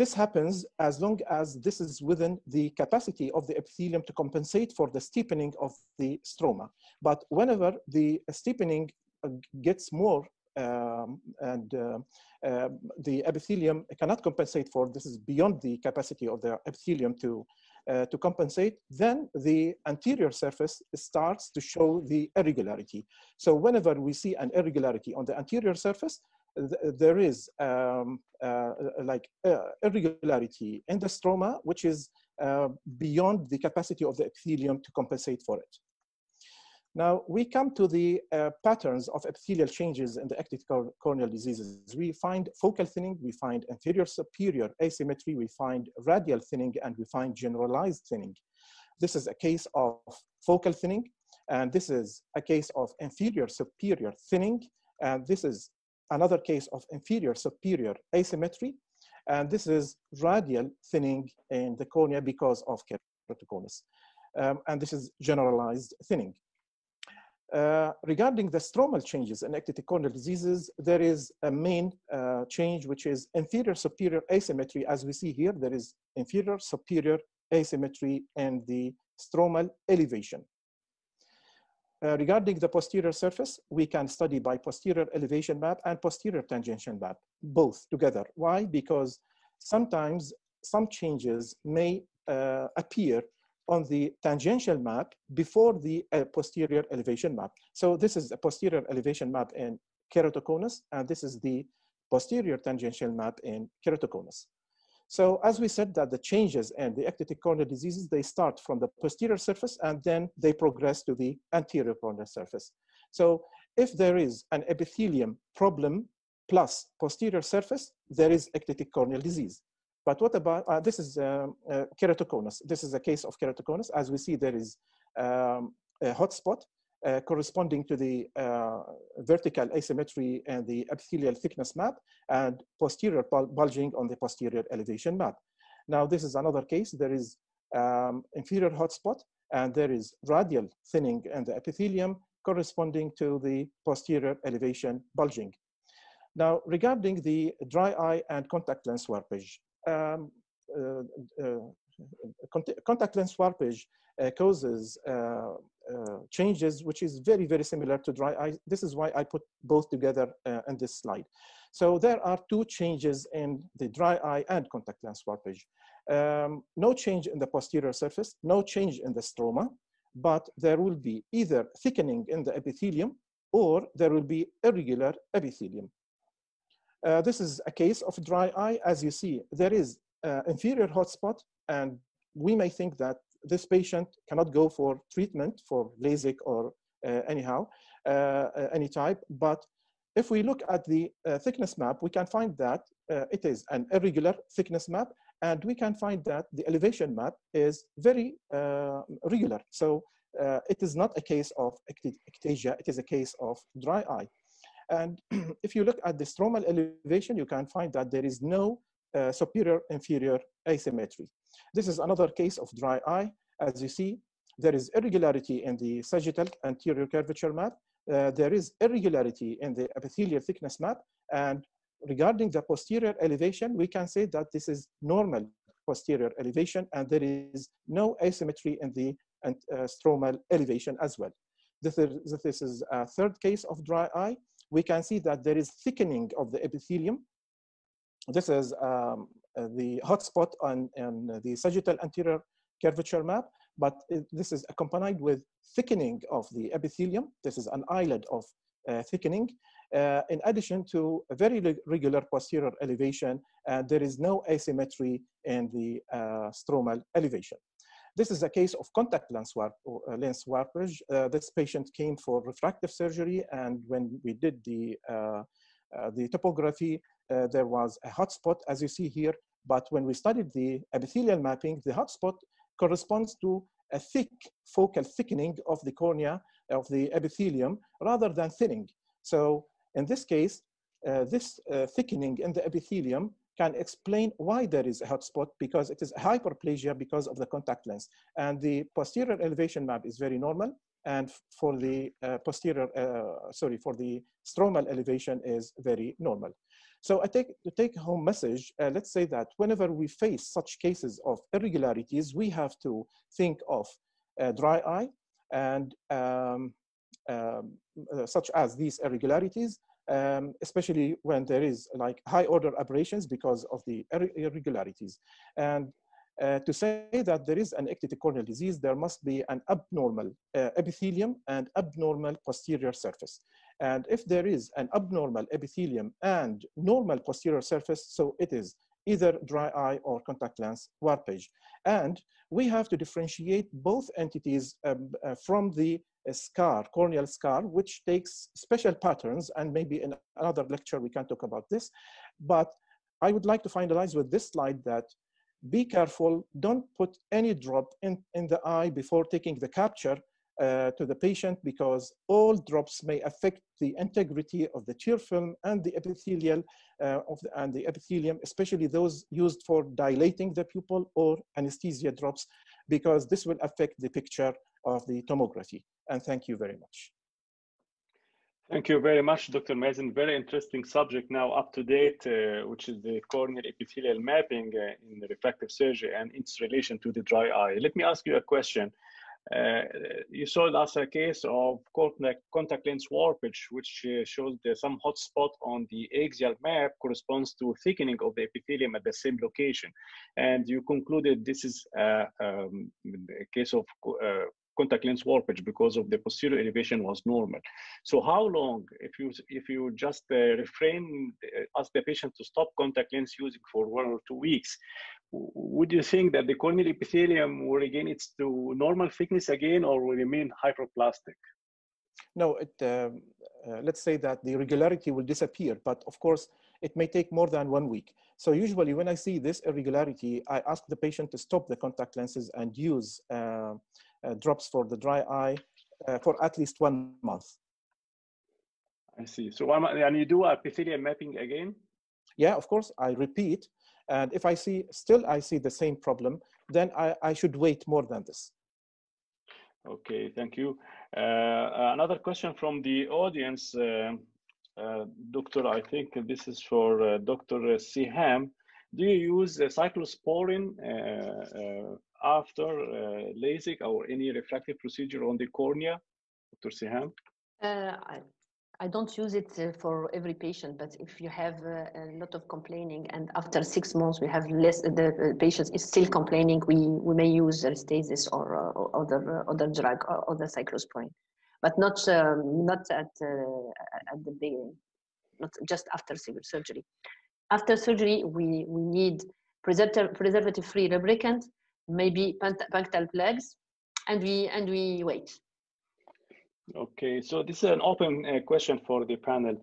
this happens as long as this is within the capacity of the epithelium to compensate for the steepening of the stroma. But whenever the steepening gets more the epithelium cannot compensate for, this is beyond the capacity of the epithelium to compensate, then the anterior surface starts to show the irregularity. So whenever we see an irregularity on the anterior surface, there is irregularity in the stroma, which is beyond the capacity of the epithelium to compensate for it. Now, we come to the patterns of epithelial changes in the ectocorneal diseases. We find focal thinning, we find inferior superior asymmetry, we find radial thinning, and we find generalized thinning. This is a case of focal thinning, and this is a case of inferior superior thinning, and this is another case of inferior superior asymmetry, and this is radial thinning in the cornea because of keratoconus, and this is generalized thinning. Regarding the stromal changes in ectocorneal diseases, there is a main change, which is inferior superior asymmetry. As we see here, there is inferior superior asymmetry and the stromal elevation. Regarding the posterior surface, we can study by posterior elevation map and posterior tangential map, both together. Why? Because sometimes some changes may appear on the tangential map before the posterior elevation map. So this is a posterior elevation map in keratoconus, and this is the posterior tangential map in keratoconus. So as we said, that the changes in the ectocorneal diseases, they start from the posterior surface and then they progress to the anterior corneal surface. So if there is an epithelium problem plus posterior surface, there is ectocorneal disease. But what about, this is keratoconus. This is a case of keratoconus. As we see, there is a hotspot corresponding to the vertical asymmetry and the epithelial thickness map and posterior bulging on the posterior elevation map. Now, this is another case. There is inferior hotspot, and there is radial thinning in the epithelium corresponding to the posterior elevation bulging. Now, regarding the dry eye and contact lens warpage, contact lens warpage causes changes which is very, very similar to dry eye. This is why I put both together in this slide. So there are two changes in the dry eye and contact lens warpage. No change in the posterior surface, no change in the stroma, but there will be either thickening in the epithelium or there will be irregular epithelium. This is a case of dry eye. As you see, there is inferior hotspot, and we may think that this patient cannot go for treatment for LASIK or any type. But if we look at the thickness map, we can find that it is an irregular thickness map, and we can find that the elevation map is very regular. So it is not a case of ectasia, it is a case of dry eye. And if you look at the stromal elevation, you can find that there is no superior-inferior asymmetry. This is another case of dry eye. As you see, there is irregularity in the sagittal anterior curvature map. There is irregularity in the epithelial thickness map. And regarding the posterior elevation, we can say that this is normal posterior elevation, and there is no asymmetry in the stromal elevation as well. This is a third case of dry eye. We can see that there is thickening of the epithelium. This is the hotspot on the sagittal anterior curvature map, but this is accompanied with thickening of the epithelium. This is an islet of thickening. In addition to a very regular posterior elevation, there is no asymmetry in the stromal elevation. This is a case of contact lens warpage. This patient came for refractive surgery, and when we did the topography, there was a hotspot, as you see here. But when we studied the epithelial mapping, the hotspot corresponds to a thick focal thickening of the cornea of the epithelium rather than thinning. So in this case, this thickening in the epithelium can explain why there is a hotspot, because it is hyperplasia because of the contact lens. And the posterior elevation map is very normal, and for the stromal elevation is very normal. So I think the take-home message, let's say that whenever we face such cases of irregularities, we have to think of dry eye and such as these irregularities, especially when there is like high-order aberrations because of the irregularities. And to say that there is an ectocorneal disease, there must be an abnormal epithelium and abnormal posterior surface. And if there is an abnormal epithelium and normal posterior surface, so it is either dry eye or contact lens warpage. And we have to differentiate both entities from the scar, corneal scar, which takes special patterns, and maybe in another lecture we can talk about this. But I would like to finalize with this slide that be careful, don't put any drop in the eye before taking the capture to the patient, because all drops may affect the integrity of the tear film and the epithelial and the epithelium, especially those used for dilating the pupil or anesthesia drops, because this will affect the picture of the tomography. And thank you very much. Thank you very much, Dr. Mazen. Very interesting subject now up to date, which is the corneal epithelial mapping in the refractive surgery and its relation to the dry eye. Let me ask you a question. You saw last a case of contact lens warpage, which shows some hot spot on the axial map corresponds to thickening of the epithelium at the same location. And you concluded this is a case of contact lens warpage because of the posterior elevation was normal. So how long, if you just refrain, ask the patient to stop contact lens using for 1 or 2 weeks, would you think that the corneal epithelium will regain its to normal thickness again, or will remain hyperplastic? No, let's say that the irregularity will disappear, but of course it may take more than 1 week. So usually when I see this irregularity, I ask the patient to stop the contact lenses and use drops for the dry eye for at least 1 month. I see. So, and you do epithelial mapping again? Yeah, of course, I repeat. And if I see, still I see the same problem, then I should wait more than this. Okay, thank you. Another question from the audience, Doctor, I think this is for Dr. Sihem. Do you use cyclosporine after LASIK or any refractive procedure on the cornea, Dr. Sihem? I don't use it for every patient, but if you have a lot of complaining and after 6 months we have less, the patient is still complaining, we may use Restasis or other drug or other cyclosporine, but not at the beginning, not just after surgery. After surgery, we need preservative-free lubricant, maybe punctal plugs, and we wait. Okay, so this is an open question for the panel.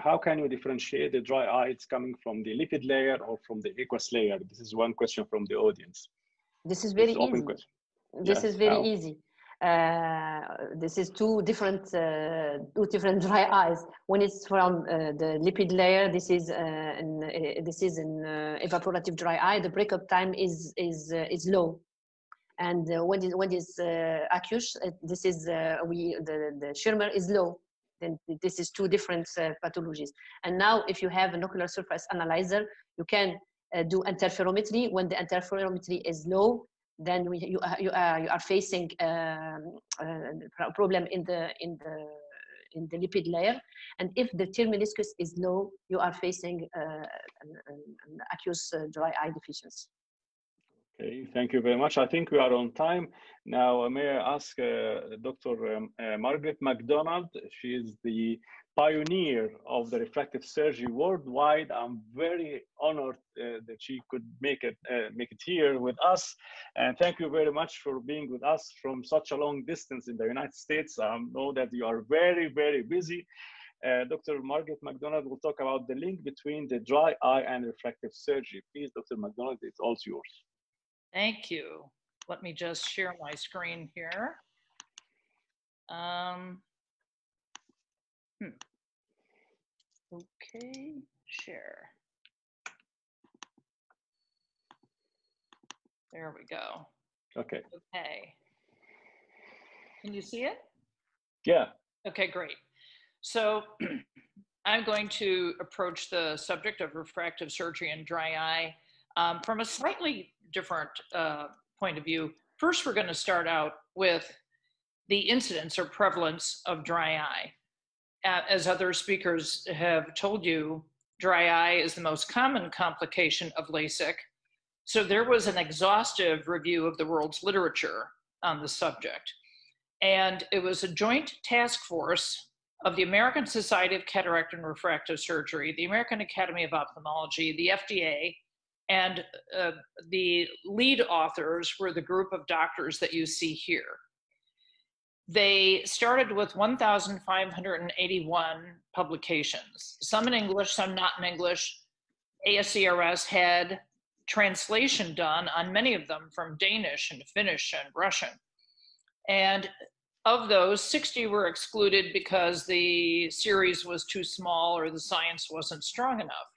How can you differentiate the dry eye? It's coming from the lipid layer or from the aqueous layer? This is one question from the audience. This is very easy. This is very easy. This is two different dry eyes. When it's from the lipid layer, this is an evaporative dry eye. The breakup time is low, and when is aqueous, this is the Schirmer is low. Then this is two different pathologies. And now, if you have an ocular surface analyzer, you can do interferometry. When the interferometry is low, then you are facing a problem in the lipid layer, and if the tear meniscus is low, you are facing an aqueous dry eye deficiency. Okay, thank you very much. I think we are on time now. May I ask Dr. Margaret McDonald? She is the pioneer of the refractive surgery worldwide. I'm very honored that she could make it here with us, and thank you very much for being with us from such a long distance in the United States. I know that you are very, very busy. Dr. Margaret McDonald will talk about the link between the dry eye and refractive surgery. Please, Dr. McDonald, it's all yours. Thank you. Let me just share my screen here. Okay, share. There we go. Okay. Okay. Can you see it? Yeah. Okay, great. So I'm going to approach the subject of refractive surgery and dry eye from a slightly different point of view. First, we're going to start out with the incidence or prevalence of dry eye. As other speakers have told you, dry eye is the most common complication of LASIK. So there was an exhaustive review of the world's literature on the subject. And it was a joint task force of the American Society of Cataract and Refractive Surgery, the American Academy of Ophthalmology, the FDA, and the lead authors were the group of doctors that you see here. They started with 1,581 publications, some in English, some not in English. ASCRS had translation done on many of them from Danish and Finnish and Russian. And of those, 60 were excluded because the series was too small or the science wasn't strong enough.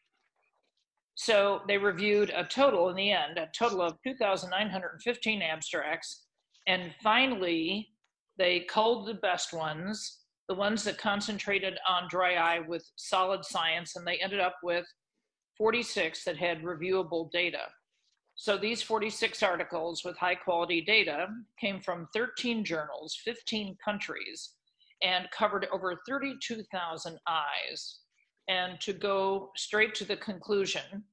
So they reviewed a total, in the end, a total of 2,915 abstracts. And finally, they culled the best ones, the ones that concentrated on dry eye with solid science, and they ended up with 46 that had reviewable data. So these 46 articles with high quality data came from 13 journals, 15 countries, and covered over 32,000 eyes. And to go straight to the conclusion,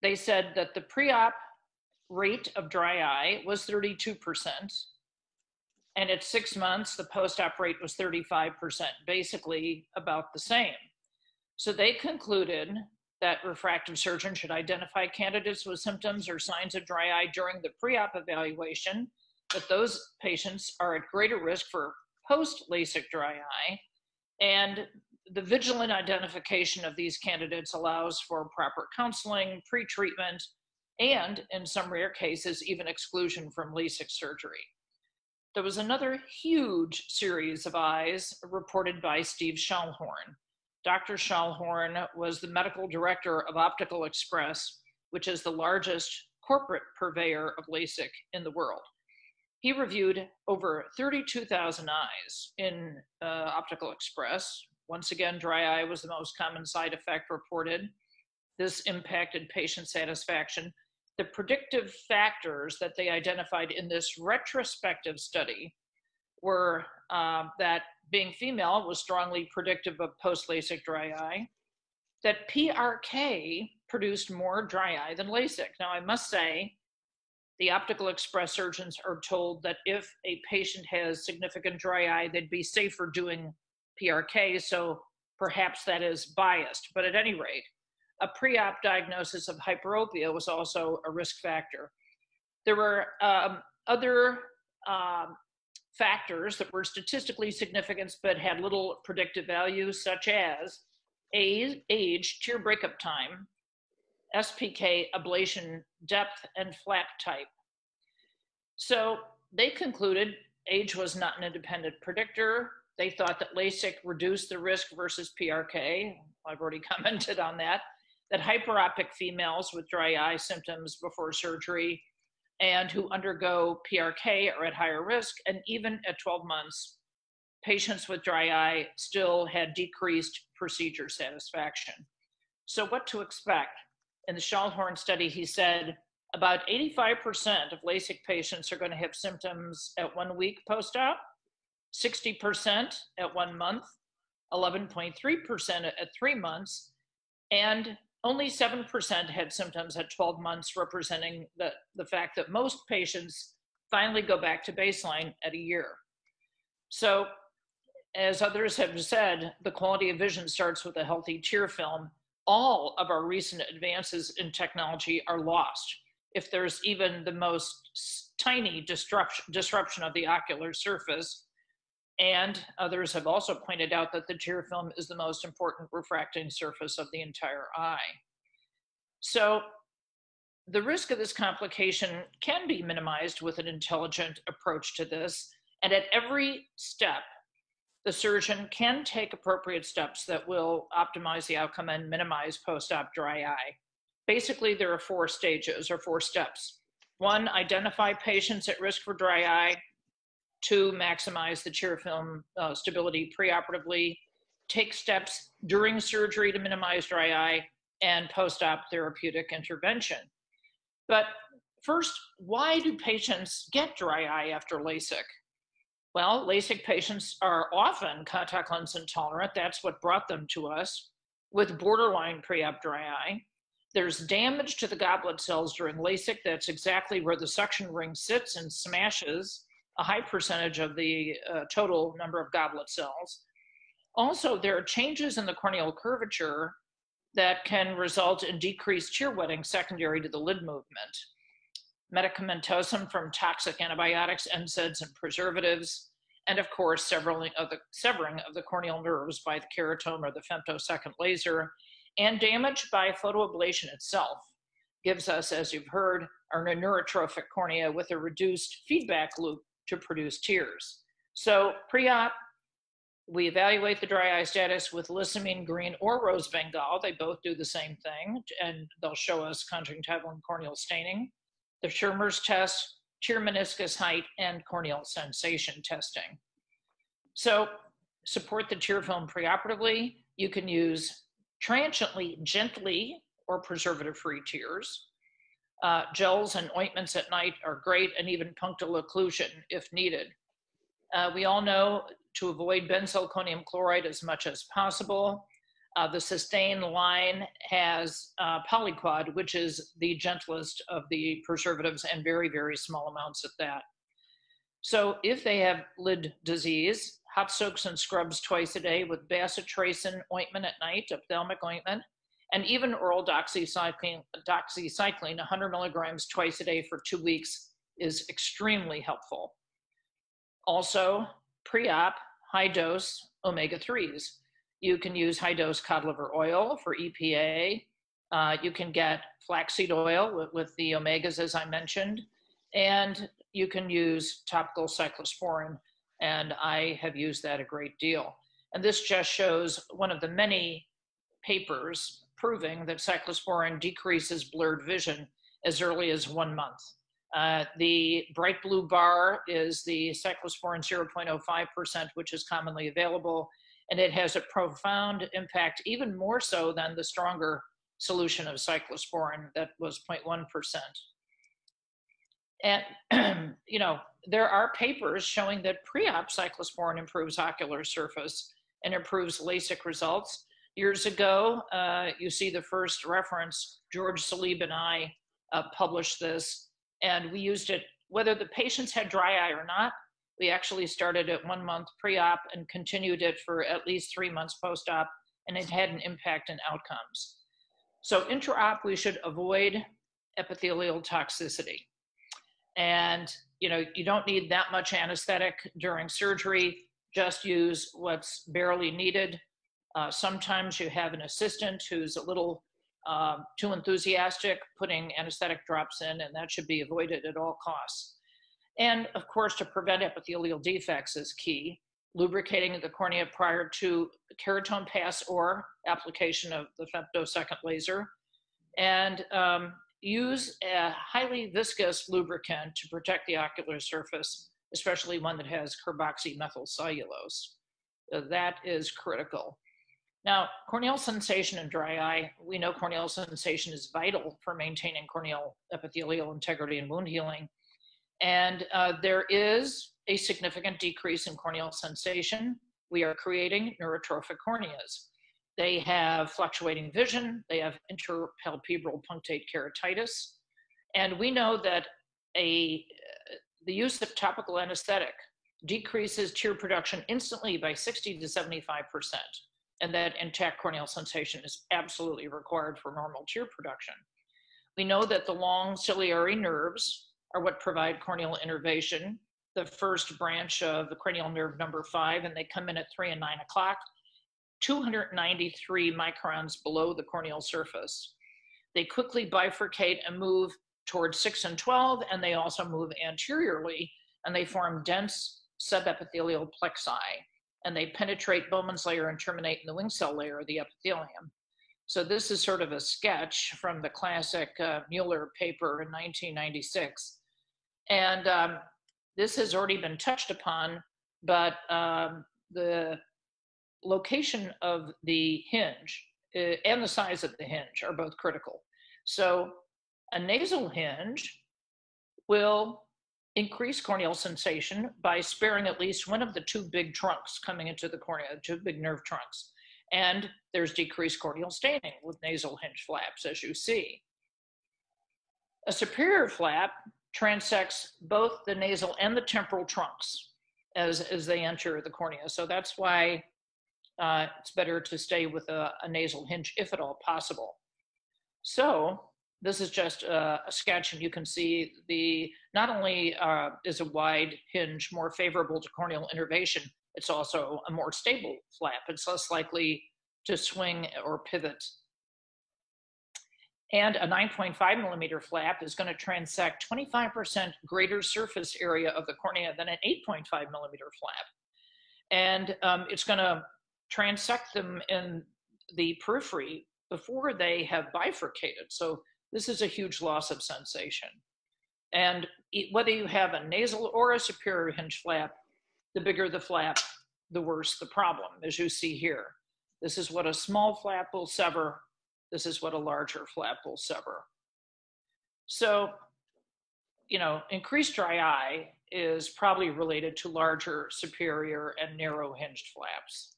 they said that the pre-op rate of dry eye was 32%, and at 6 months, the post-op rate was 35%, basically about the same. So they concluded that refractive surgeons should identify candidates with symptoms or signs of dry eye during the pre-op evaluation, that those patients are at greater risk for post-LASIK dry eye, and the vigilant identification of these candidates allows for proper counseling, pre-treatment, and in some rare cases, even exclusion from LASIK surgery. There was another huge series of eyes reported by Steve Schallhorn. Dr. Schallhorn was the medical director of Optical Express, which is the largest corporate purveyor of LASIK in the world. He reviewed over 32,000 eyes in Optical Express. Once again, dry eye was the most common side effect reported. This impacted patient satisfaction. The predictive factors that they identified in this retrospective study were that being female was strongly predictive of post-LASIK dry eye, that PRK produced more dry eye than LASIK. Now, I must say, the Optical Express surgeons are told that if a patient has significant dry eye, they'd be safer doing PRK, so perhaps that is biased. But at any rate, a pre-op diagnosis of hyperopia was also a risk factor. There were other factors that were statistically significant but had little predictive value, such as age, tear breakup time, SPK, ablation depth, and flap type. So they concluded age was not an independent predictor. They thought that LASIK reduced the risk versus PRK. I've already commented on that. That hyperopic females with dry eye symptoms before surgery and who undergo PRK are at higher risk. And even at 12 months, patients with dry eye still had decreased procedure satisfaction. So what to expect? In the Schallhorn study, he said about 85% of LASIK patients are going to have symptoms at 1 week post-op, 60% at 1 month, 11.3% at 3 months, and only 7% had symptoms at 12 months, representing the fact that most patients finally go back to baseline at a year. So, as others have said, the quality of vision starts with a healthy tear film. All of our recent advances in technology are lost if there's even the most tiny disruption of the ocular surface. And others have also pointed out that the tear film is the most important refracting surface of the entire eye. So the risk of this complication can be minimized with an intelligent approach to this. And at every step, the surgeon can take appropriate steps that will optimize the outcome and minimize post-op dry eye. Basically, there are four stages or four steps. One, identify patients at risk for dry eye. to maximize the chair film stability preoperatively, take steps during surgery to minimize dry eye, and post-op therapeutic intervention. But first, why do patients get dry eye after LASIK? Well, LASIK patients are often contact lens intolerant. That's what brought them to us, with borderline pre-op dry eye. There's damage to the goblet cells during LASIK. That's exactly where the suction ring sits and smashes a high percentage of the total number of goblet cells. Also, there are changes in the corneal curvature that can result in decreased tear wetting secondary to the lid movement. Medicamentosume from toxic antibiotics, NSAIDs, and preservatives, and of course, severing of the corneal nerves by the keratome or the femtosecond laser, and damage by photoablation itself gives us, as you've heard, our neurotrophic cornea with a reduced feedback loop to produce tears. So pre-op, we evaluate the dry eye status with lysamine green or rose bengal. They both do the same thing, and they'll show us conjunctival and corneal staining. The Schirmer's test, tear meniscus height, and corneal sensation testing. So support the tear film preoperatively. You can use transiently, gently, or preservative-free tears. Gels and ointments at night are great, and even punctal occlusion if needed. We all know to avoid benzalkonium chloride as much as possible. The Sustain line has Polyquad, which is the gentlest of the preservatives, and very, very small amounts at that. So if they have lid disease, hot soaks and scrubs twice a day with bacitracin ointment at night, ophthalmic ointment, and even oral doxycycline 100 milligrams twice a day for 2 weeks is extremely helpful. Also, pre-op, high-dose omega-3s. You can use high-dose cod liver oil for EPA. You can get flaxseed oil with the omegas, as I mentioned, and you can use topical cyclosporin, and I have used that a great deal. And this just shows one of the many papers proving that cyclosporin decreases blurred vision as early as 1 month. The bright blue bar is the cyclosporin 0.05%, which is commonly available, and it has a profound impact, even more so than the stronger solution of cyclosporin that was 0.1%. And, you know, there are papers showing that pre-op cyclosporin improves ocular surface and improves LASIK results. Years ago, you see the first reference, George Salib and I published this, and we used it, whether the patients had dry eye or not. We actually started at 1 month pre-op and continued it for at least 3 months post-op, and it had an impact in outcomes. So intra-op, we should avoid epithelial toxicity. And, you know, you don't need that much anesthetic during surgery. Just use what's barely needed. Sometimes you have an assistant who's a little too enthusiastic putting anesthetic drops in, and that should be avoided at all costs. And of course, to prevent epithelial defects is key. Lubricating the cornea prior to keratome pass or application of the femtosecond laser. And use a highly viscous lubricant to protect the ocular surface, especially one that has carboxymethylcellulose. So that is critical. Now, corneal sensation and dry eye, we know corneal sensation is vital for maintaining corneal epithelial integrity and wound healing. And there is a significant decrease in corneal sensation. We are creating neurotrophic corneas. They have fluctuating vision. They have interpalpebral punctate keratitis. And we know that the use of topical anesthetic decreases tear production instantly by 60 to 75%. And that intact corneal sensation is absolutely required for normal tear production. We know that the long ciliary nerves are what provide corneal innervation, the first branch of the cranial nerve number 5, and they come in at 3 and 9 o'clock, 293 microns below the corneal surface. They quickly bifurcate and move towards 6 and 12, and they also move anteriorly, and they form dense subepithelial plexi, and they penetrate Bowman's layer and terminate in the wing cell layer of the epithelium. So this is sort of a sketch from the classic Mueller paper in 1996. And This has already been touched upon, but the location of the hinge and the size of the hinge are both critical. So a nasal hinge will increase corneal sensation by sparing at least one of the two big trunks coming into the cornea, two big nerve trunks. And there's decreased corneal staining with nasal hinge flaps, as you see. A superior flap transects both the nasal and the temporal trunks as they enter the cornea. So that's why it's better to stay with a nasal hinge if at all possible. So this is just a sketch, and you can see the, not only is a wide hinge more favorable to corneal innervation, it's also a more stable flap. It's less likely to swing or pivot. And a 9.5 millimeter flap is going to transect 25% greater surface area of the cornea than an 8.5 millimeter flap. And it's going to transect them in the periphery before they have bifurcated. So this is a huge loss of sensation. And whether you have a nasal or a superior hinge flap, the bigger the flap, the worse the problem, as you see here. This is what a small flap will sever. This is what a larger flap will sever. So, you know, increased dry eye is probably related to larger, superior, and narrow hinged flaps.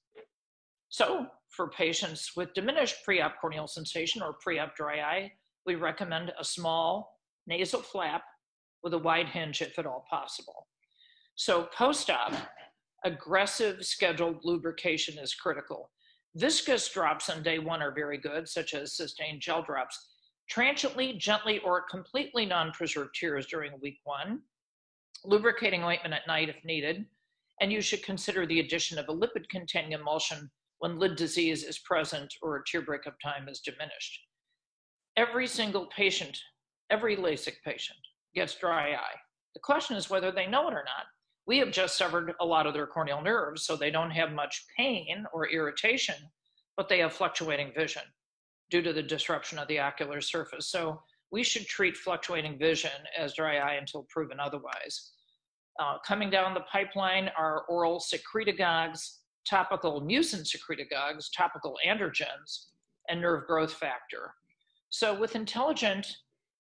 So, for patients with diminished pre-op corneal sensation or pre-op dry eye, we recommend a small nasal flap with a wide hinge if at all possible. So post-op, aggressive scheduled lubrication is critical. Viscous drops on day one are very good, such as sustained gel drops. Transiently, gently, or completely non-preserved tears during week one. Lubricating ointment at night if needed. And you should consider the addition of a lipid-containing emulsion when lid disease is present or a tear break-up time is diminished. Every single patient, every LASIK patient, gets dry eye. The question is whether they know it or not. We have just severed a lot of their corneal nerves, so they don't have much pain or irritation, but they have fluctuating vision due to the disruption of the ocular surface. So we should treat fluctuating vision as dry eye until proven otherwise. Coming down the pipeline are oral secretagogues, topical mucin secretagogues, topical androgens, and nerve growth factor. So with intelligent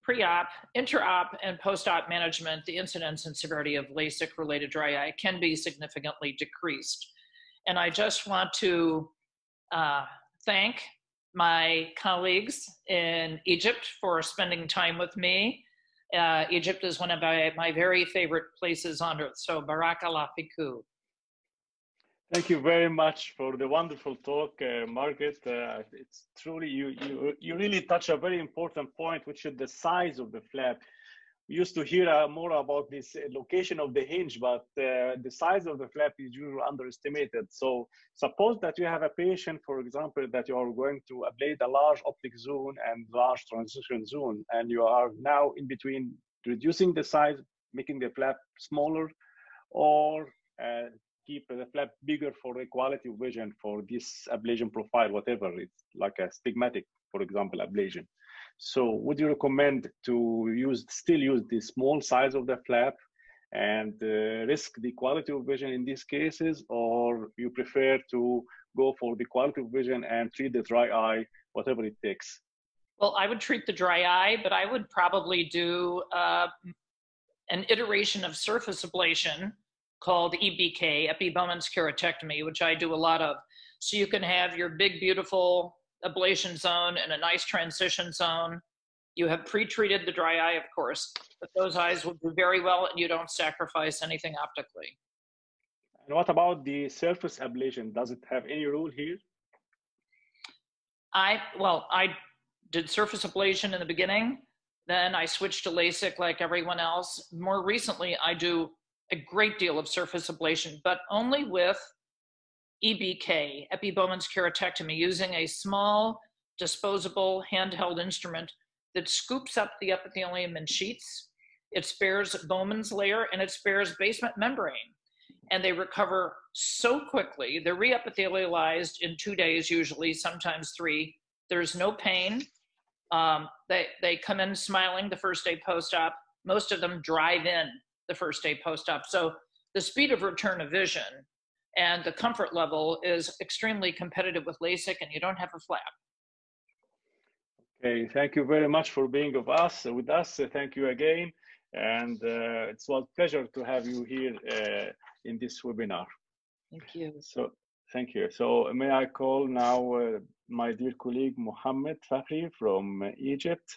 pre-op, inter-op, and post-op management, the incidence and severity of LASIK-related dry eye can be significantly decreased. And I just want to thank my colleagues in Egypt for spending time with me. Egypt is one of my very favorite places on earth, so barakallah fikou. Thank you very much for the wonderful talk, Margaret. It's truly, you really touch a very important point, which is the size of the flap. We used to hear more about this location of the hinge, but the size of the flap is usually underestimated. So suppose that you have a patient, for example, that you are going to ablate a large optic zone and large transition zone, and you are now in between reducing the size, making the flap smaller, or keep the flap bigger for the quality of vision for this ablation profile, whatever. It's like a stigmatic, for example, ablation. So would you recommend to still use the small size of the flap and risk the quality of vision in these cases, or you prefer to go for the quality of vision and treat the dry eye, whatever it takes? Well, I would treat the dry eye, but I would probably do an iteration of surface ablation called EBK, Epi-Bowman's keratectomy, which I do a lot of. So you can have your big, beautiful ablation zone and a nice transition zone. You have pre-treated the dry eye, of course, but those eyes will do very well and you don't sacrifice anything optically. And what about the surface ablation? Does it have any rule here? I did surface ablation in the beginning. Then I switched to LASIK like everyone else. More recently, I do a great deal of surface ablation, but only with EBK, Epi-Bowman's keratectomy, using a small, disposable, handheld instrument that scoops up the epithelium in sheets. It spares Bowman's layer and it spares basement membrane. And they recover so quickly. They're re-epithelialized in 2 days, usually, sometimes 3. There's no pain. They come in smiling the first day post-op. Most of them drive in the first day post-op. So the speed of return of vision and the comfort level is extremely competitive with LASIK, and you don't have a flap. Okay, thank you very much for being with us. Thank you again. And it's a pleasure to have you here in this webinar. Thank you. So, thank you. So may I call now my dear colleague, Mohamed Fakhry from Egypt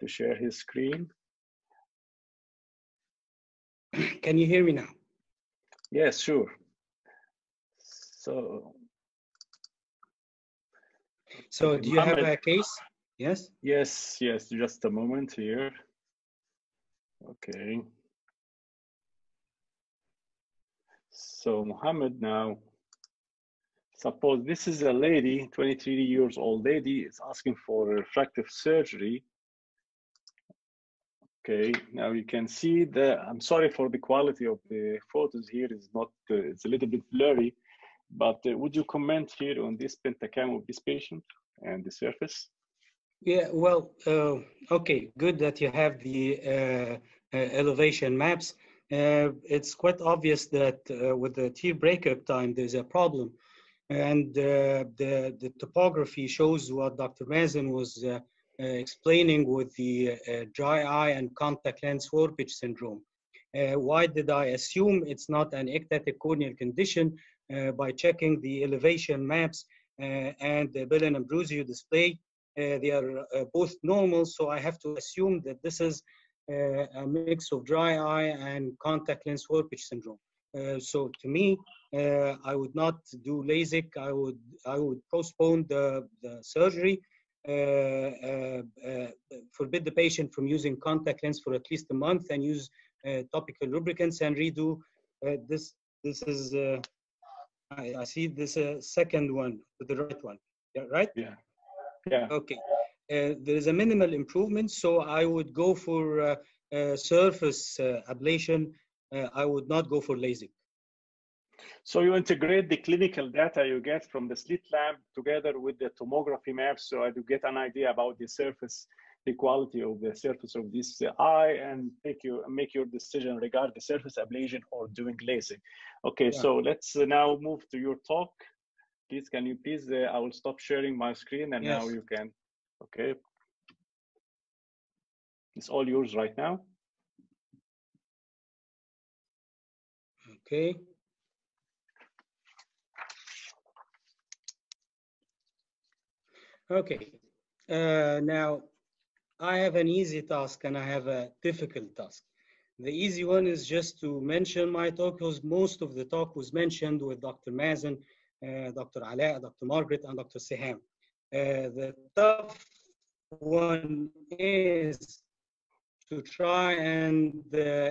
to share his screen. Can you hear me now? Yes, sure. So do you Mohamed, have a case? Yes? Yes, yes, just a moment here. Okay. So Mohamed now, suppose this is a lady, 23 years old lady, is asking for refractive surgery. Okay, now you can see the, I'm sorry for the quality of the photos here, is not, it's a little bit blurry, but would you comment here on this Pentacam of this patient and the surface? Yeah, well, okay, good that you have the elevation maps. It's quite obvious that with the tear breakup time, there's a problem. And the topography shows what Dr. Mazen was explaining with the dry eye and contact lens warpage syndrome. Why did I assume it's not an ectatic corneal condition by checking the elevation maps and the Bellen Ambrosio display? They are both normal, so I have to assume that this is a mix of dry eye and contact lens warpage syndrome. So to me, I would not do LASIK. I would postpone the surgery, forbid the patient from using contact lens for at least a month, and use topical lubricants and redo this. This is I see this second one, the right one, yeah, right? Yeah. Yeah. Okay. There is a minimal improvement, so I would go for surface ablation. I would not go for LASIK. So you integrate the clinical data you get from the slit lamp together with the tomography maps, so I do get an idea about the surface, the quality of the surface of this eye, and make your decision regarding the surface ablation or doing LASIK. Okay, yeah. So let's now move to your talk. Please, can you please, I will stop sharing my screen and yes. Now you can, okay. It's all yours right now. Okay. Okay, now I have an easy task and I have a difficult task. The easy one is just to mention my talk, because most of the talk was mentioned with Dr. Mazen, Dr. Alaa, Dr. Margaret, and Dr. Sihem. The tough one is to try and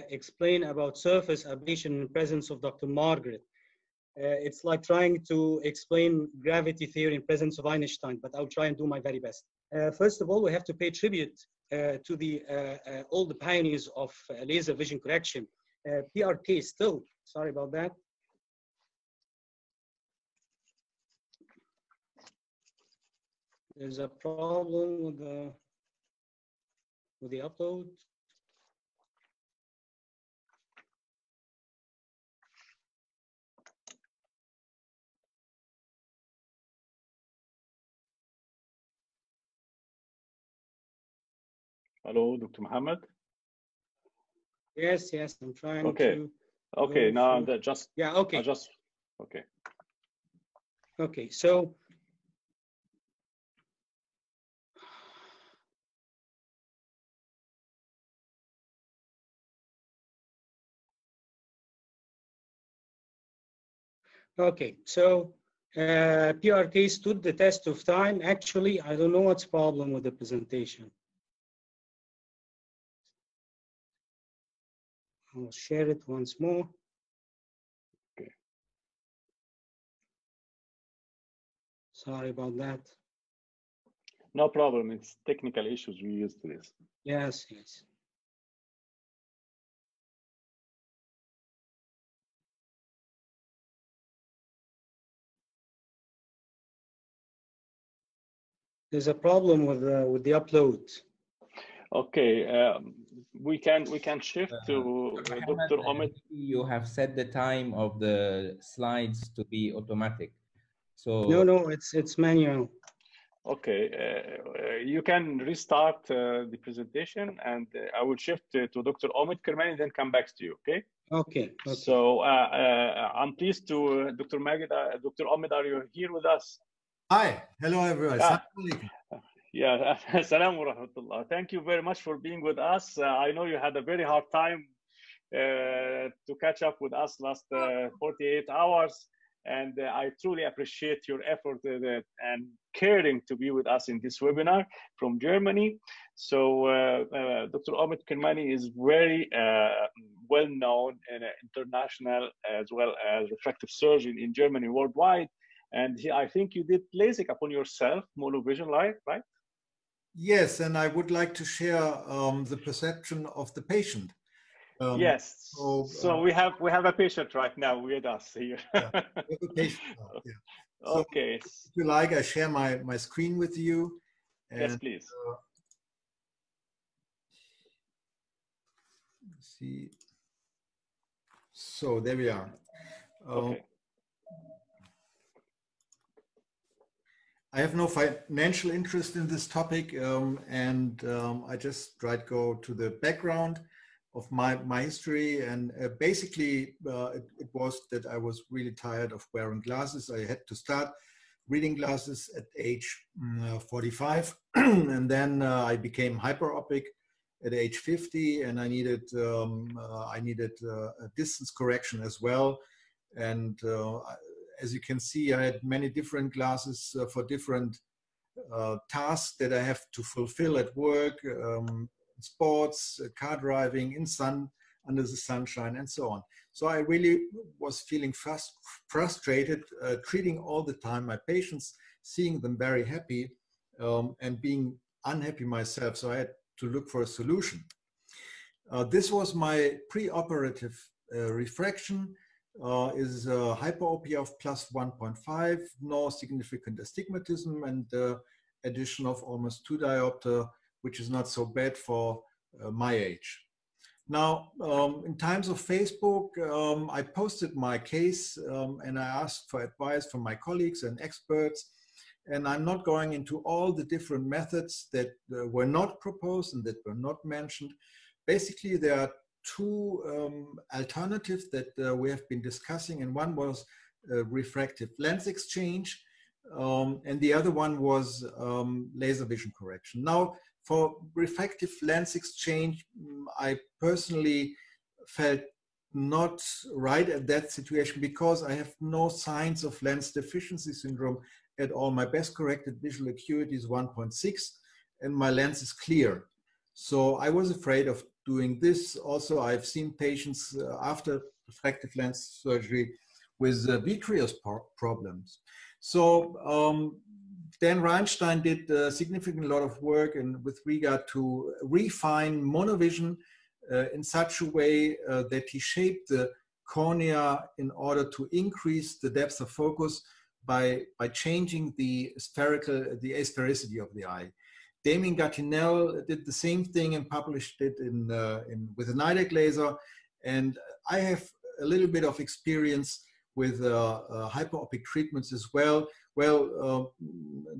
explain about surface ablation in the presence of Dr. Margaret. It's like trying to explain gravity theory in presence of Einstein, but I'll try and do my very best. First of all, we have to pay tribute to the, all the pioneers of laser vision correction. PRK still, sorry about that. There's a problem with the upload. Hello, Dr. Mohamed. Yes, yes, I'm trying okay. to. Okay, now that just. Yeah, okay. Just, okay. Okay, so. Okay, so PRK stood the test of time. Actually, I don't know what's the problem with the presentation. I'll share it once more. Okay. Sorry about that. No problem. It's technical issues. We used to this. Yes, yes. There's a problem with the upload. Okay, we can shift to Dr. Omid. You have set the time of the slides to be automatic. So no, it's manual. Okay, you can restart the presentation, and I will shift to Dr. Omid Kermani, then come back to you, okay? Okay. So I'm pleased to, Dr. Magid, Dr. Omid, are you here with us? Hi, hello everyone. Yeah, assalamu rahmatullah. Thank you very much for being with us. I know you had a very hard time to catch up with us last 48 hours. And I truly appreciate your effort and caring to be with us in this webinar from Germany. So Dr. Omid Kermani is very well known and international as well as refractive surgeon in Germany worldwide. And he, I think you did LASIK upon yourself, monovision light, right? Yes, and I would like to share the perception of the patient. Yes. So we have a patient right now with us here. We have a patient now, yeah. So okay. If you like, I share my screen with you. And, yes, please. Let's see. So there we are. Okay. I have no financial interest in this topic, and I just tried to go to the background of my history, and basically it was that I was really tired of wearing glasses. I had to start reading glasses at age 45, and then I became hyperopic at age 50, and I needed a distance correction as well. And as you can see, I had many different glasses for different tasks that I have to fulfill at work. Sports, car driving, under the sunshine, and so on. So I really was feeling frustrated, treating all the time my patients, seeing them very happy, and being unhappy myself. So I had to look for a solution. This was my preoperative refraction, is hyperopia of plus 1.5, no significant astigmatism, and addition of almost 2 diopter, which is not so bad for my age. Now, in times of Facebook, I posted my case and I asked for advice from my colleagues and experts. And I'm not going into all the different methods that were not proposed and that were not mentioned. Basically, there are 2 alternatives that we have been discussing, and one was refractive lens exchange, and the other one was laser vision correction. Now, for refractive lens exchange, I personally felt not right at that situation because I have no signs of lens deficiency syndrome at all. My best corrected visual acuity is 1.6 and my lens is clear. So I was afraid of doing this. Also, I've seen patients after refractive lens surgery with vitreous problems. So, Dan Reinstein did a significant lot of work and with regard to refine monovision in such a way that he shaped the cornea in order to increase the depth of focus by changing the asphericity of the eye. Damien Gatineau did the same thing and published it with a Nidec laser. And I have a little bit of experience with hyperopic treatments as well. Well,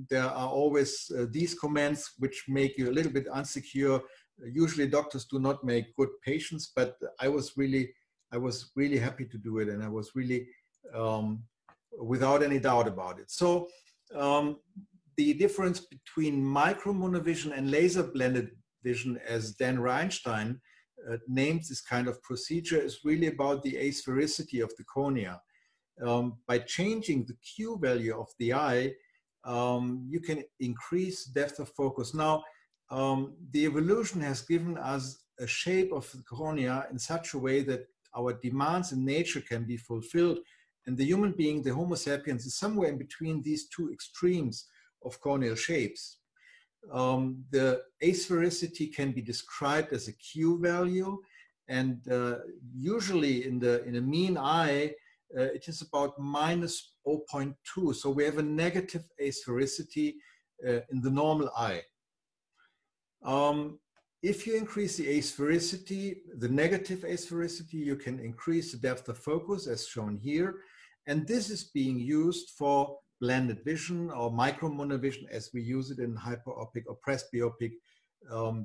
there are always these comments which make you a little bit insecure. Usually doctors do not make good patients, but I was really happy to do it, and I was really without any doubt about it. So the difference between micromonovision and laser blended vision, as Dan Reinstein names this kind of procedure, is really about the asphericity of the cornea. By changing the Q value of the eye, you can increase depth of focus. Now, the evolution has given us a shape of the cornea in such a way that our demands in nature can be fulfilled. And the human being, the Homo sapiens, is somewhere in between these 2 extremes of corneal shapes. The asphericity can be described as a Q value. And usually in a mean eye, it is about minus 0.2. So we have a negative asphericity in the normal eye. If you increase the asphericity, the negative asphericity, you can increase the depth of focus as shown here. And this is being used for blended vision or micromonovision as we use it in hyperopic or presbyopic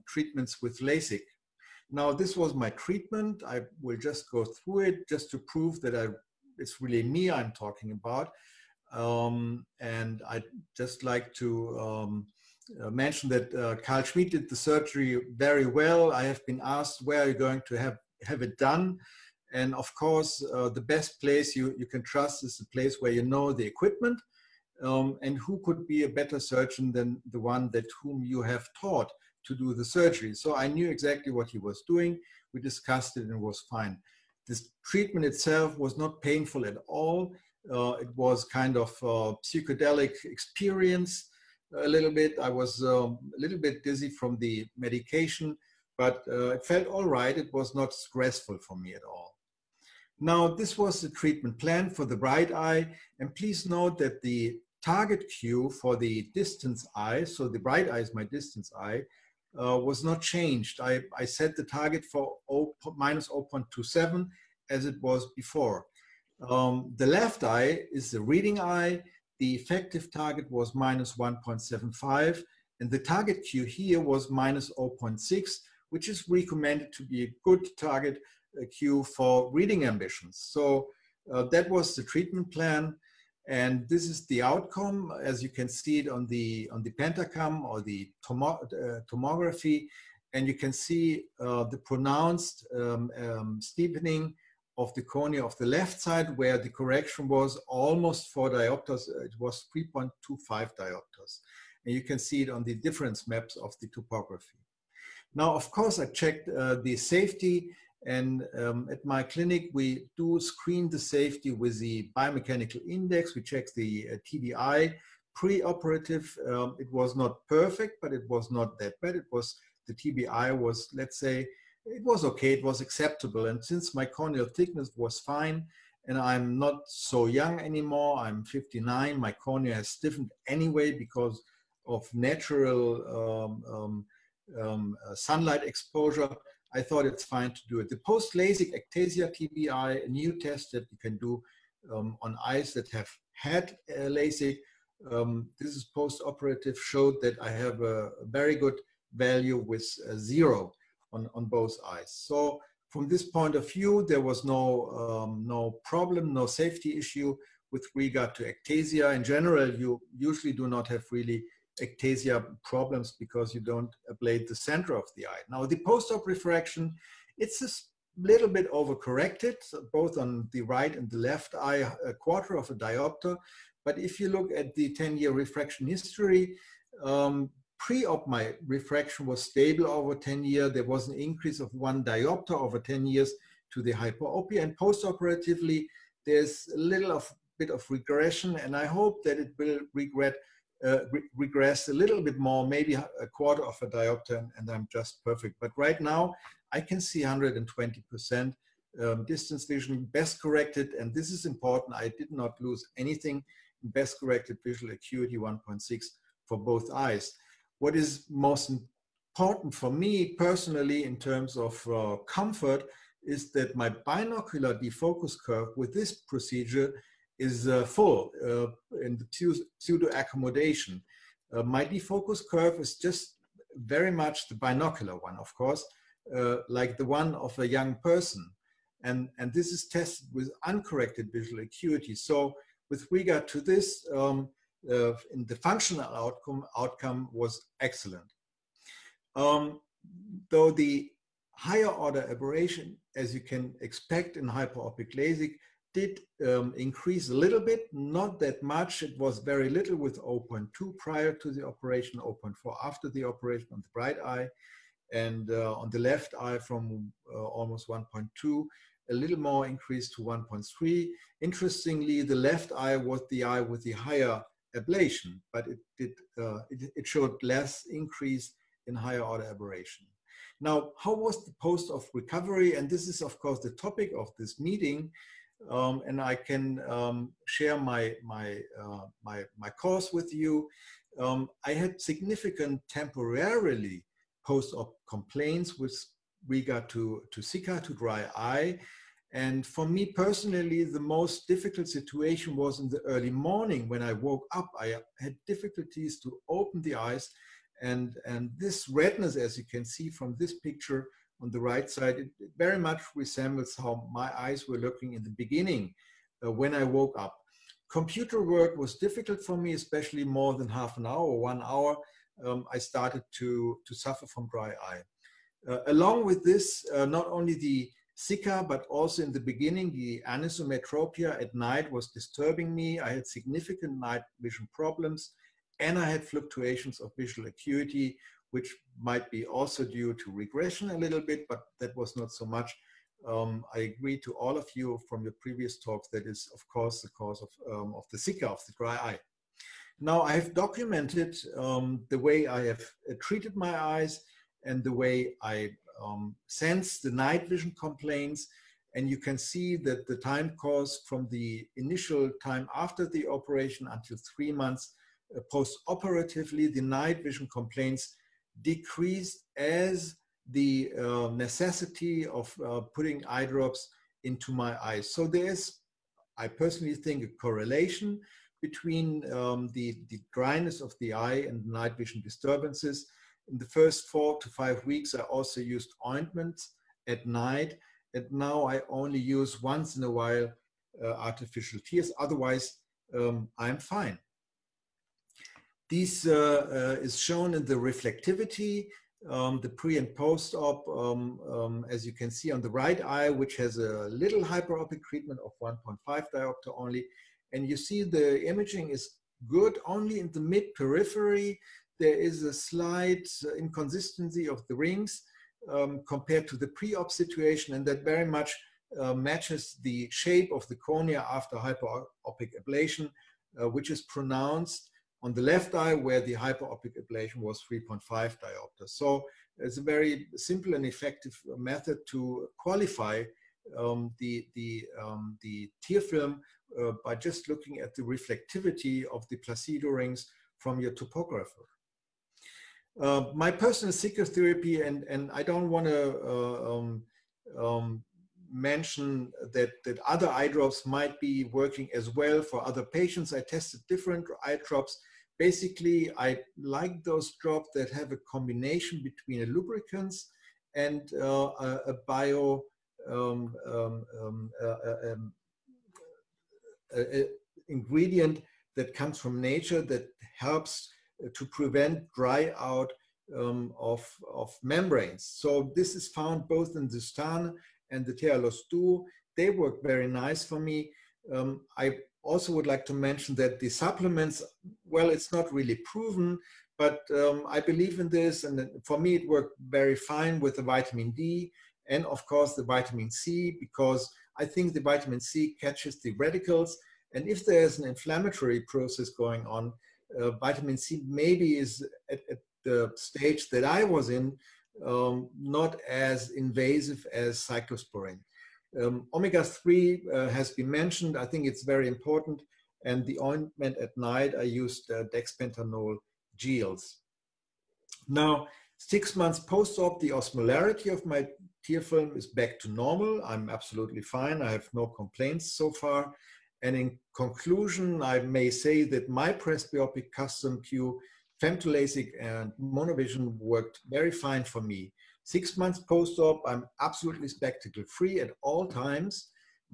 treatments with LASIK. Now, this was my treatment. I will just go through it just to prove that it's really me I'm talking about. And I'd just like to mention that Carl Schmid did the surgery very well. I have been asked, where are you going to have it done? And of course, the best place you can trust is the place where you know the equipment. And who could be a better surgeon than the one that whom you have taught to do the surgery? So I knew exactly what he was doing. We discussed it and it was fine. This treatment itself was not painful at all. It was kind of a psychedelic experience a little bit. I was a little bit dizzy from the medication, but it felt all right. It was not stressful for me at all. Now, this was the treatment plan for the right eye. And please note that the target cue for the distance eye, so the right eye is my distance eye, was not changed. I set the target for -0.27 as it was before. The left eye is the reading eye. The effective target was -1.75. And the target cue here was -0.6, which is recommended to be a good target cue for reading ambitions. So that was the treatment plan. And this is the outcome, as you can see it on the Pentacam or the tomography. And you can see the pronounced steepening of the cornea of the left side, where the correction was almost 4 diopters. It was 3.25 diopters. And you can see it on the difference maps of the topography. Now, of course, I checked the safety. And at my clinic, we do screen the safety with the biomechanical index. We check the TBI pre-operative. It was not perfect, but it was not that bad. It was, the TBI was, let's say, it was okay, it was acceptable. And since my corneal thickness was fine, and I'm not so young anymore, I'm 59, my cornea has stiffened anyway because of natural sunlight exposure, I thought it's fine to do it. The post-LASIK ectasia TBI, a new test that you can do on eyes that have had LASIK, this is post-operative, showed that I have a very good value with 0 on both eyes. So from this point of view, there was no problem, no safety issue with regard to ectasia. In general, you usually do not have really ectasia problems because you don't ablate the center of the eye. Now, the post-op refraction, it's a little bit overcorrected, both on the right and the left eye, a quarter of a diopter. But if you look at the 10-year refraction history, pre-op my refraction was stable over 10 years. There was an increase of 1 diopter over 10 years to the hyperopia. And post-operatively, there's a little of, bit of regression, and I hope that it will regress a little bit more, maybe a quarter of a diopter, and I'm just perfect. But right now, I can see 120% distance vision, best corrected, and this is important. I did not lose anything in best corrected visual acuity, 1.6 for both eyes. What is most important for me personally in terms of comfort is that my binocular defocus curve with this procedure is full in the pseudo-accommodation. My defocus curve is just very much the binocular one, of course, like the one of a young person. And this is tested with uncorrected visual acuity. So with regard to this, in the functional outcome was excellent. Though the higher order aberration, as you can expect in hyperopic LASIK, did increase a little bit, not that much. It was very little with 0.2 prior to the operation, 0.4 after the operation on the right eye, and on the left eye from almost 1.2, a little more increase to 1.3. Interestingly, the left eye was the eye with the higher ablation, but it showed less increase in higher order aberration. Now, how was the post-op recovery? And this is, of course, the topic of this meeting. And I can share my course with you. I had significant temporarily post-op complaints with regard to SICA, to dry eye. And for me personally, the most difficult situation was in the early morning. When I woke up, I had difficulties to open the eyes. And this redness, as you can see from this picture on the right side, it very much resembles how my eyes were looking in the beginning when I woke up. Computer work was difficult for me, especially more than half an hour or 1 hour. I started to suffer from dry eye. Along with this, not only the SICA, but also in the beginning, the anisometropia at night was disturbing me. I had significant night vision problems, and I had fluctuations of visual acuity, which might be also due to regression a little bit, but that was not so much. I agree to all of you from your previous talks, that is, of course, the cause of the SICA, of the dry eye. Now, I have documented the way I have treated my eyes and the way I sense the night vision complaints. And you can see that the time course from the initial time after the operation until 3 months post-operatively, the night vision complaints decreased as the necessity of putting eye drops into my eyes. So there is, I personally think, a correlation between the dryness of the eye and night vision disturbances. In the first 4 to 5 weeks, I also used ointments at night, and now I only use once in a while artificial tears. Otherwise, I'm fine. This is shown in the reflectivity, the pre and post-op, as you can see on the right eye, which has a little hyperopic treatment of 1.5 diopter only. And you see the imaging is good only in the mid-periphery. There is a slight inconsistency of the rings compared to the pre-op situation, and that very much matches the shape of the cornea after hyperopic ablation, which is pronounced on the left eye, where the hyperopic ablation was 3.5 diopter. So it's a very simple and effective method to qualify the tear film by just looking at the reflectivity of the placido rings from your topographer. My personal SICA therapy, and I don't want to mention that other eye drops might be working as well for other patients. I tested different eye drops. Basically, I like those drops that have a combination between a lubricants and a bio ingredient that comes from nature that helps to prevent dry out of membranes. So this is found both in the Stan and the Tealos-2. They work very nice for me. I also would like to mention that the supplements, well, it's not really proven, but I believe in this, and for me it worked very fine with the vitamin D and of course the vitamin C, because I think the vitamin C catches the radicals, and if there is an inflammatory process going on, vitamin C maybe is at the stage that I was in, not as invasive as cyclosporine. Omega-3 has been mentioned. I think it's very important. And the ointment at night, I used dexpentanol gels. Now, 6 months post-op, the osmolarity of my tear film is back to normal. I'm absolutely fine. I have no complaints so far. And in conclusion, I may say that my presbyopic custom Q, femtolasic and monovision worked very fine for me. 6 months post-op, I'm absolutely spectacle-free at all times.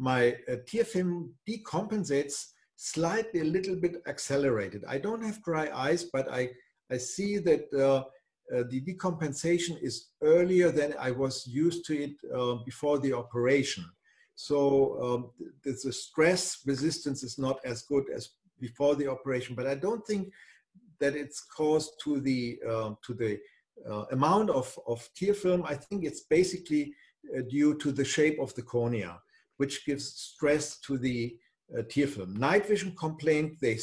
My tear film decompensates slightly, a little bit accelerated. I don't have dry eyes, but I see that the decompensation is earlier than I was used to it before the operation. So the stress resistance is not as good as before the operation, but I don't think that it's caused to the amount of tear film. I think it's basically due to the shape of the cornea, which gives stress to the tear film. Night vision complaint, they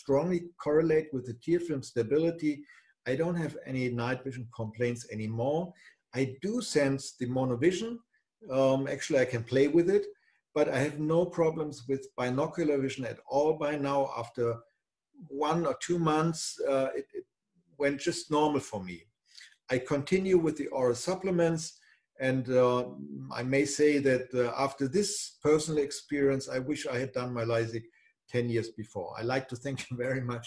strongly correlate with the tear film stability. I don't have any night vision complaints anymore. I do sense the monovision. Actually, I can play with it, but I have no problems with binocular vision at all by now. After 1 or 2 months, it went just normal for me. I continue with the oral supplements, and I may say that after this personal experience, I wish I had done my LASIK 10 years before. I'd like to thank you very much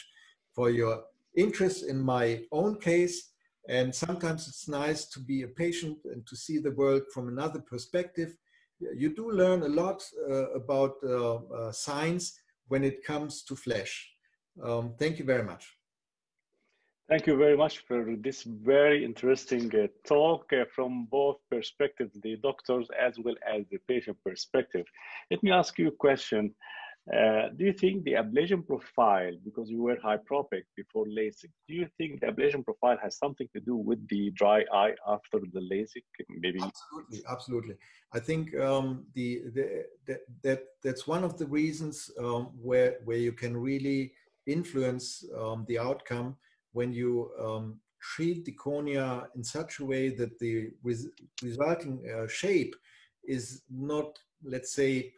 for your interest in my own case. And sometimes it's nice to be a patient and to see the world from another perspective. You do learn a lot about science when it comes to flash. Thank you very much. Thank you very much for this very interesting talk from both perspectives, the doctor's as well as the patient perspective. Let me ask you a question. Do you think the ablation profile, because you were hypropic before LASIK, do you think the ablation profile has something to do with the dry eye after the LASIK? Maybe. Absolutely, absolutely. I think that's one of the reasons where you can really influence the outcome when you treat the cornea in such a way that the resulting shape is not, let's say,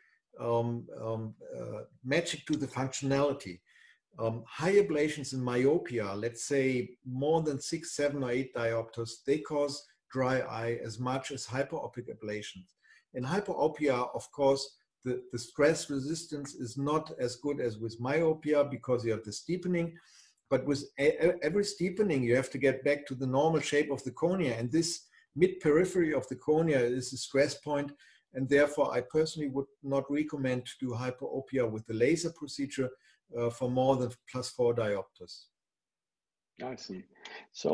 magic to the functionality. High ablations in myopia, let's say more than 6, 7, or 8 diopters, they cause dry eye as much as hyperopic ablations. In hyperopia, of course, the stress resistance is not as good as with myopia because you have the steepening, but with every steepening, you have to get back to the normal shape of the cornea, and this mid-periphery of the cornea is a stress point. And therefore, I personally would not recommend to do hyperopia with the laser procedure for more than +4 diopters. I see. So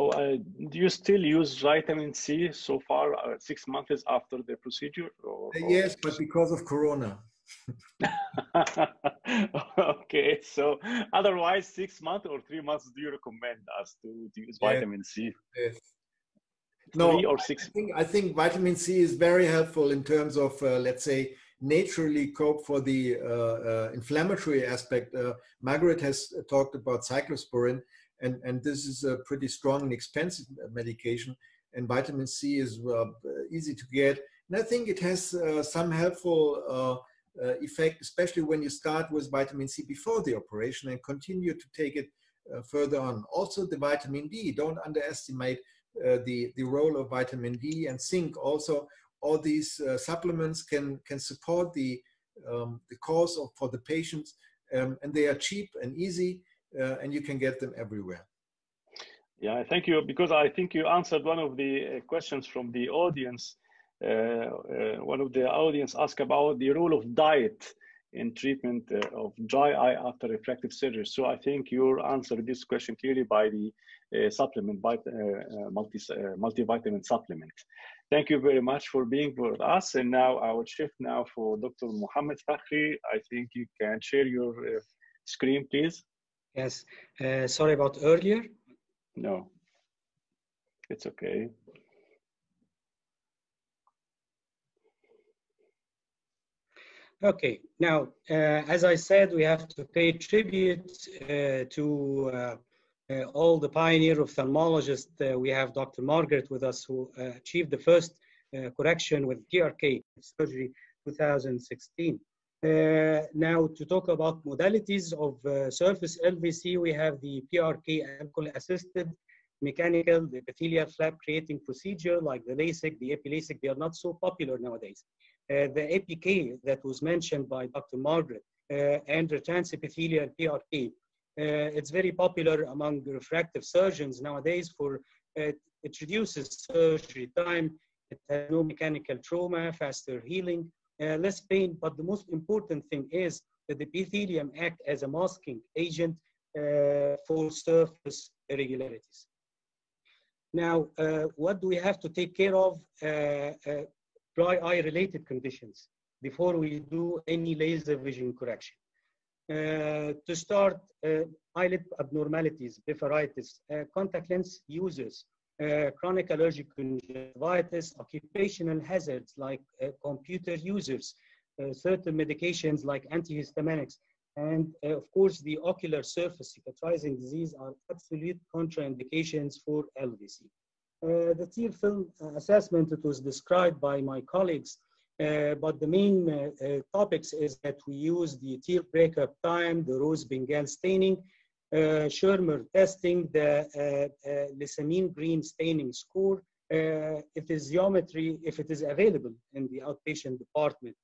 do you still use vitamin C so far 6 months after the procedure? Or? Yes, but because of Corona. Okay, so otherwise 6 months or 3 months, do you recommend us to use vitamin C? Yes. No, or 6. I think vitamin C is very helpful in terms of, let's say, naturally cope for the inflammatory aspect. Margaret has talked about cyclosporin, and this is a pretty strong and expensive medication. And vitamin C is easy to get. And I think it has some helpful effect, especially when you start with vitamin C before the operation and continue to take it further on. Also, the vitamin D, don't underestimate the role of vitamin D and zinc. Also, all these supplements can support the cause for the patients, and they are cheap and easy, and you can get them everywhere. Yeah, thank you, because I think you answered one of the questions from the audience. One of the audience asked about the role of diet in treatment of dry eye after refractive surgery. So I think you answered this question clearly by the supplement, by multivitamin supplement. Thank you very much for being with us. And now I will shift now for Dr. Mohamed Fakhry. I think you can share your screen, please. Yes, sorry about earlier. No, it's okay. Okay, now, as I said, we have to pay tribute to all the pioneer ophthalmologists. We have Dr. Margaret with us, who achieved the first correction with PRK surgery 2016. Now, to talk about modalities of surface LVC, we have the PRK alcohol-assisted mechanical, the epithelial flap creating procedure like the LASIK, the Epi-LASIK. They are not so popular nowadays. The APK that was mentioned by Dr. Margaret and the transepithelial PRK. It's very popular among refractive surgeons nowadays for it reduces surgery time, it has no mechanical trauma, faster healing, less pain, but the most important thing is that the epithelium acts as a masking agent for surface irregularities. Now, what do we have to take care of? Dry eye related conditions before we do any laser vision correction. To start, eyelid abnormalities, blepharitis, contact lens users, chronic allergic conjunctivitis, occupational hazards like computer users, certain medications like antihistaminics, and of course the ocular surface cicatrizing disease are absolute contraindications for LVC. The tear film assessment, it was described by my colleagues, but the main topics is that we use the tear breakup time, the rose Bengal staining, Schirmer testing, the lysamine green staining score, episiometry, if it is available in the outpatient department.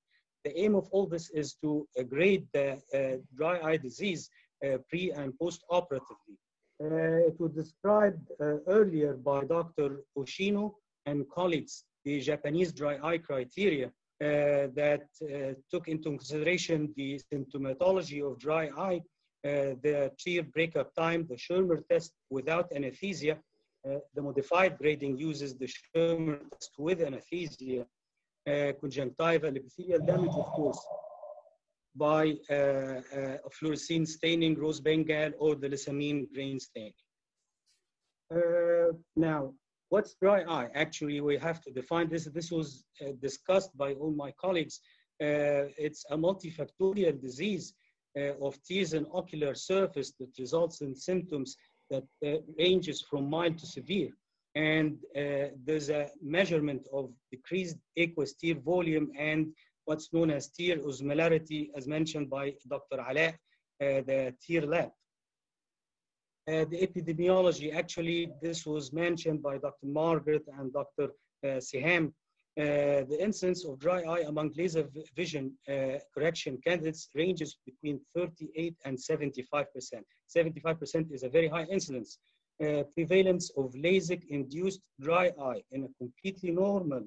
The aim of all this is to grade the dry eye disease pre and post operatively. It was described earlier by Dr. Oshino and colleagues, the Japanese dry eye criteria that took into consideration the symptomatology of dry eye, the tear breakup time, the Schirmer test without anesthesia. The modified grading uses the Schirmer test with anesthesia, conjunctival epithelial damage, of course, by fluorescein staining, rose bengal, or the lysamine grain stain. Now, what's dry eye? Actually, we have to define this. This was discussed by all my colleagues. It's a multifactorial disease of tears and ocular surface that results in symptoms that ranges from mild to severe. And there's a measurement of decreased aqueous tear volume and what's known as tear osmolarity, as mentioned by Dr. Alaa, the tear lab. The epidemiology, actually, this was mentioned by Dr. Margaret and Dr. Sihem. The incidence of dry eye among laser vision correction candidates ranges between 38 and 75%. 75% is a very high incidence. Prevalence of LASIK-induced dry eye in a completely normal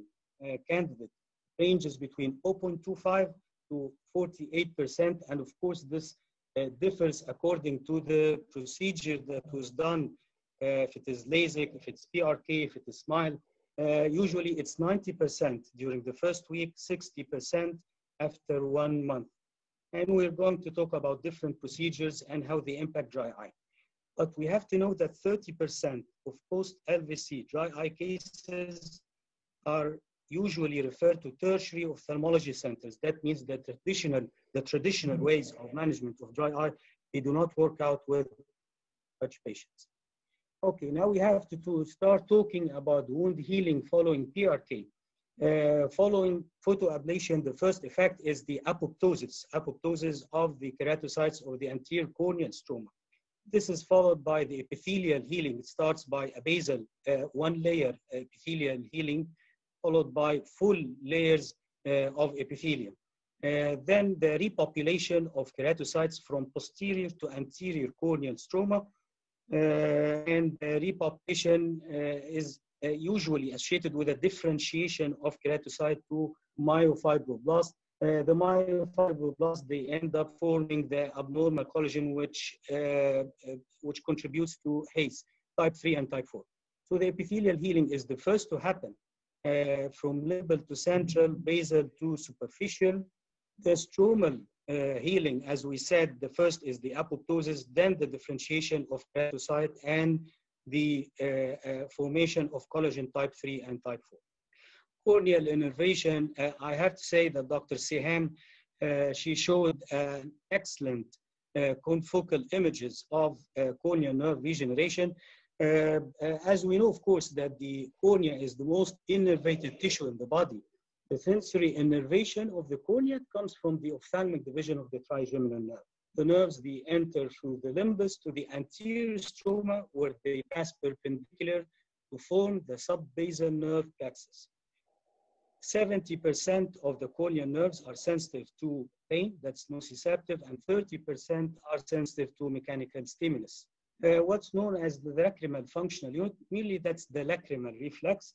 candidate ranges between 0.25 to 48%. And of course, this differs according to the procedure that was done. If it is LASIK, if it's PRK, if it is SMILE, usually it's 90% during the first week, 60% after 1 month. And we're going to talk about different procedures and how they impact dry eye. But we have to know that 30% of post-LVC dry eye cases are usually referred to tertiary ophthalmology centers. That means that the traditional ways of management of dry eye, they do not work out with such patients. Okay, now we have to start talking about wound healing following PRK. Following photoablation, the first effect is the apoptosis of the keratocytes or the anterior corneal stroma. This is followed by the epithelial healing. It starts by a basal one-layer epithelial healing, followed by full layers of epithelium. Then the repopulation of keratocytes from posterior to anterior corneal stroma. And the repopulation is usually associated with a differentiation of keratocyte to myofibroblasts. The myofibroblasts, they end up forming the abnormal collagen, which contributes to haze, type 3 and type 4. So the epithelial healing is the first to happen. From label to central, basal to superficial. The stromal healing, as we said, the first is the apoptosis, then the differentiation of keratocyte and the formation of collagen type 3 and type 4. Corneal innervation, I have to say that Dr. Sihem, she showed excellent confocal images of corneal nerve regeneration. As we know, of course, that the cornea is the most innervated tissue in the body. The sensory innervation of the cornea comes from the ophthalmic division of the trigeminal nerve. The nerves, they enter through the limbus to the anterior stroma, where they pass perpendicular to form the subbasal nerve plexus. 70% of the corneal nerves are sensitive to pain, that's nociceptive, and 30% are sensitive to mechanical stimulus. What's known as the lacrimal functional unit, mainly that's the lacrimal reflex.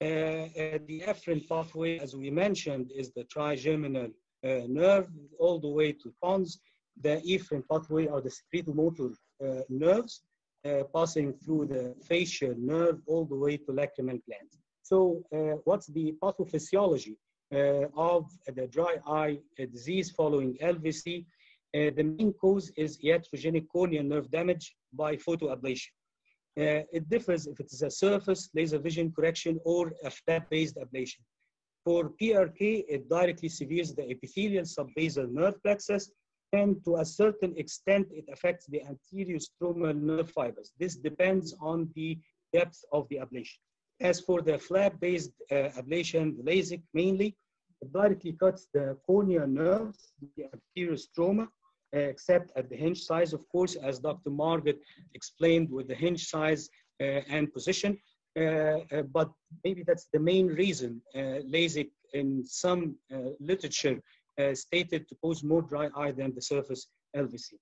The afferent pathway, as we mentioned, is the trigeminal nerve all the way to pons. The efferent pathway are the secretomotor nerves passing through the facial nerve all the way to lacrimal gland. So what's the pathophysiology of the dry eye disease following LVC? The main cause is iatrogenic corneal nerve damage by photoablation. It differs if it is a surface laser vision correction or a flap-based ablation. For PRK, it directly severs the epithelial subbasal nerve plexus, and to a certain extent, it affects the anterior stromal nerve fibers. This depends on the depth of the ablation. As for the flap-based ablation, LASIK mainly, it directly cuts the corneal nerves, the anterior stroma, except at the hinge size, of course, as Dr. Margaret explained with the hinge size and position. But maybe that's the main reason LASIK in some literature stated to cause more dry eye than the surface LVC.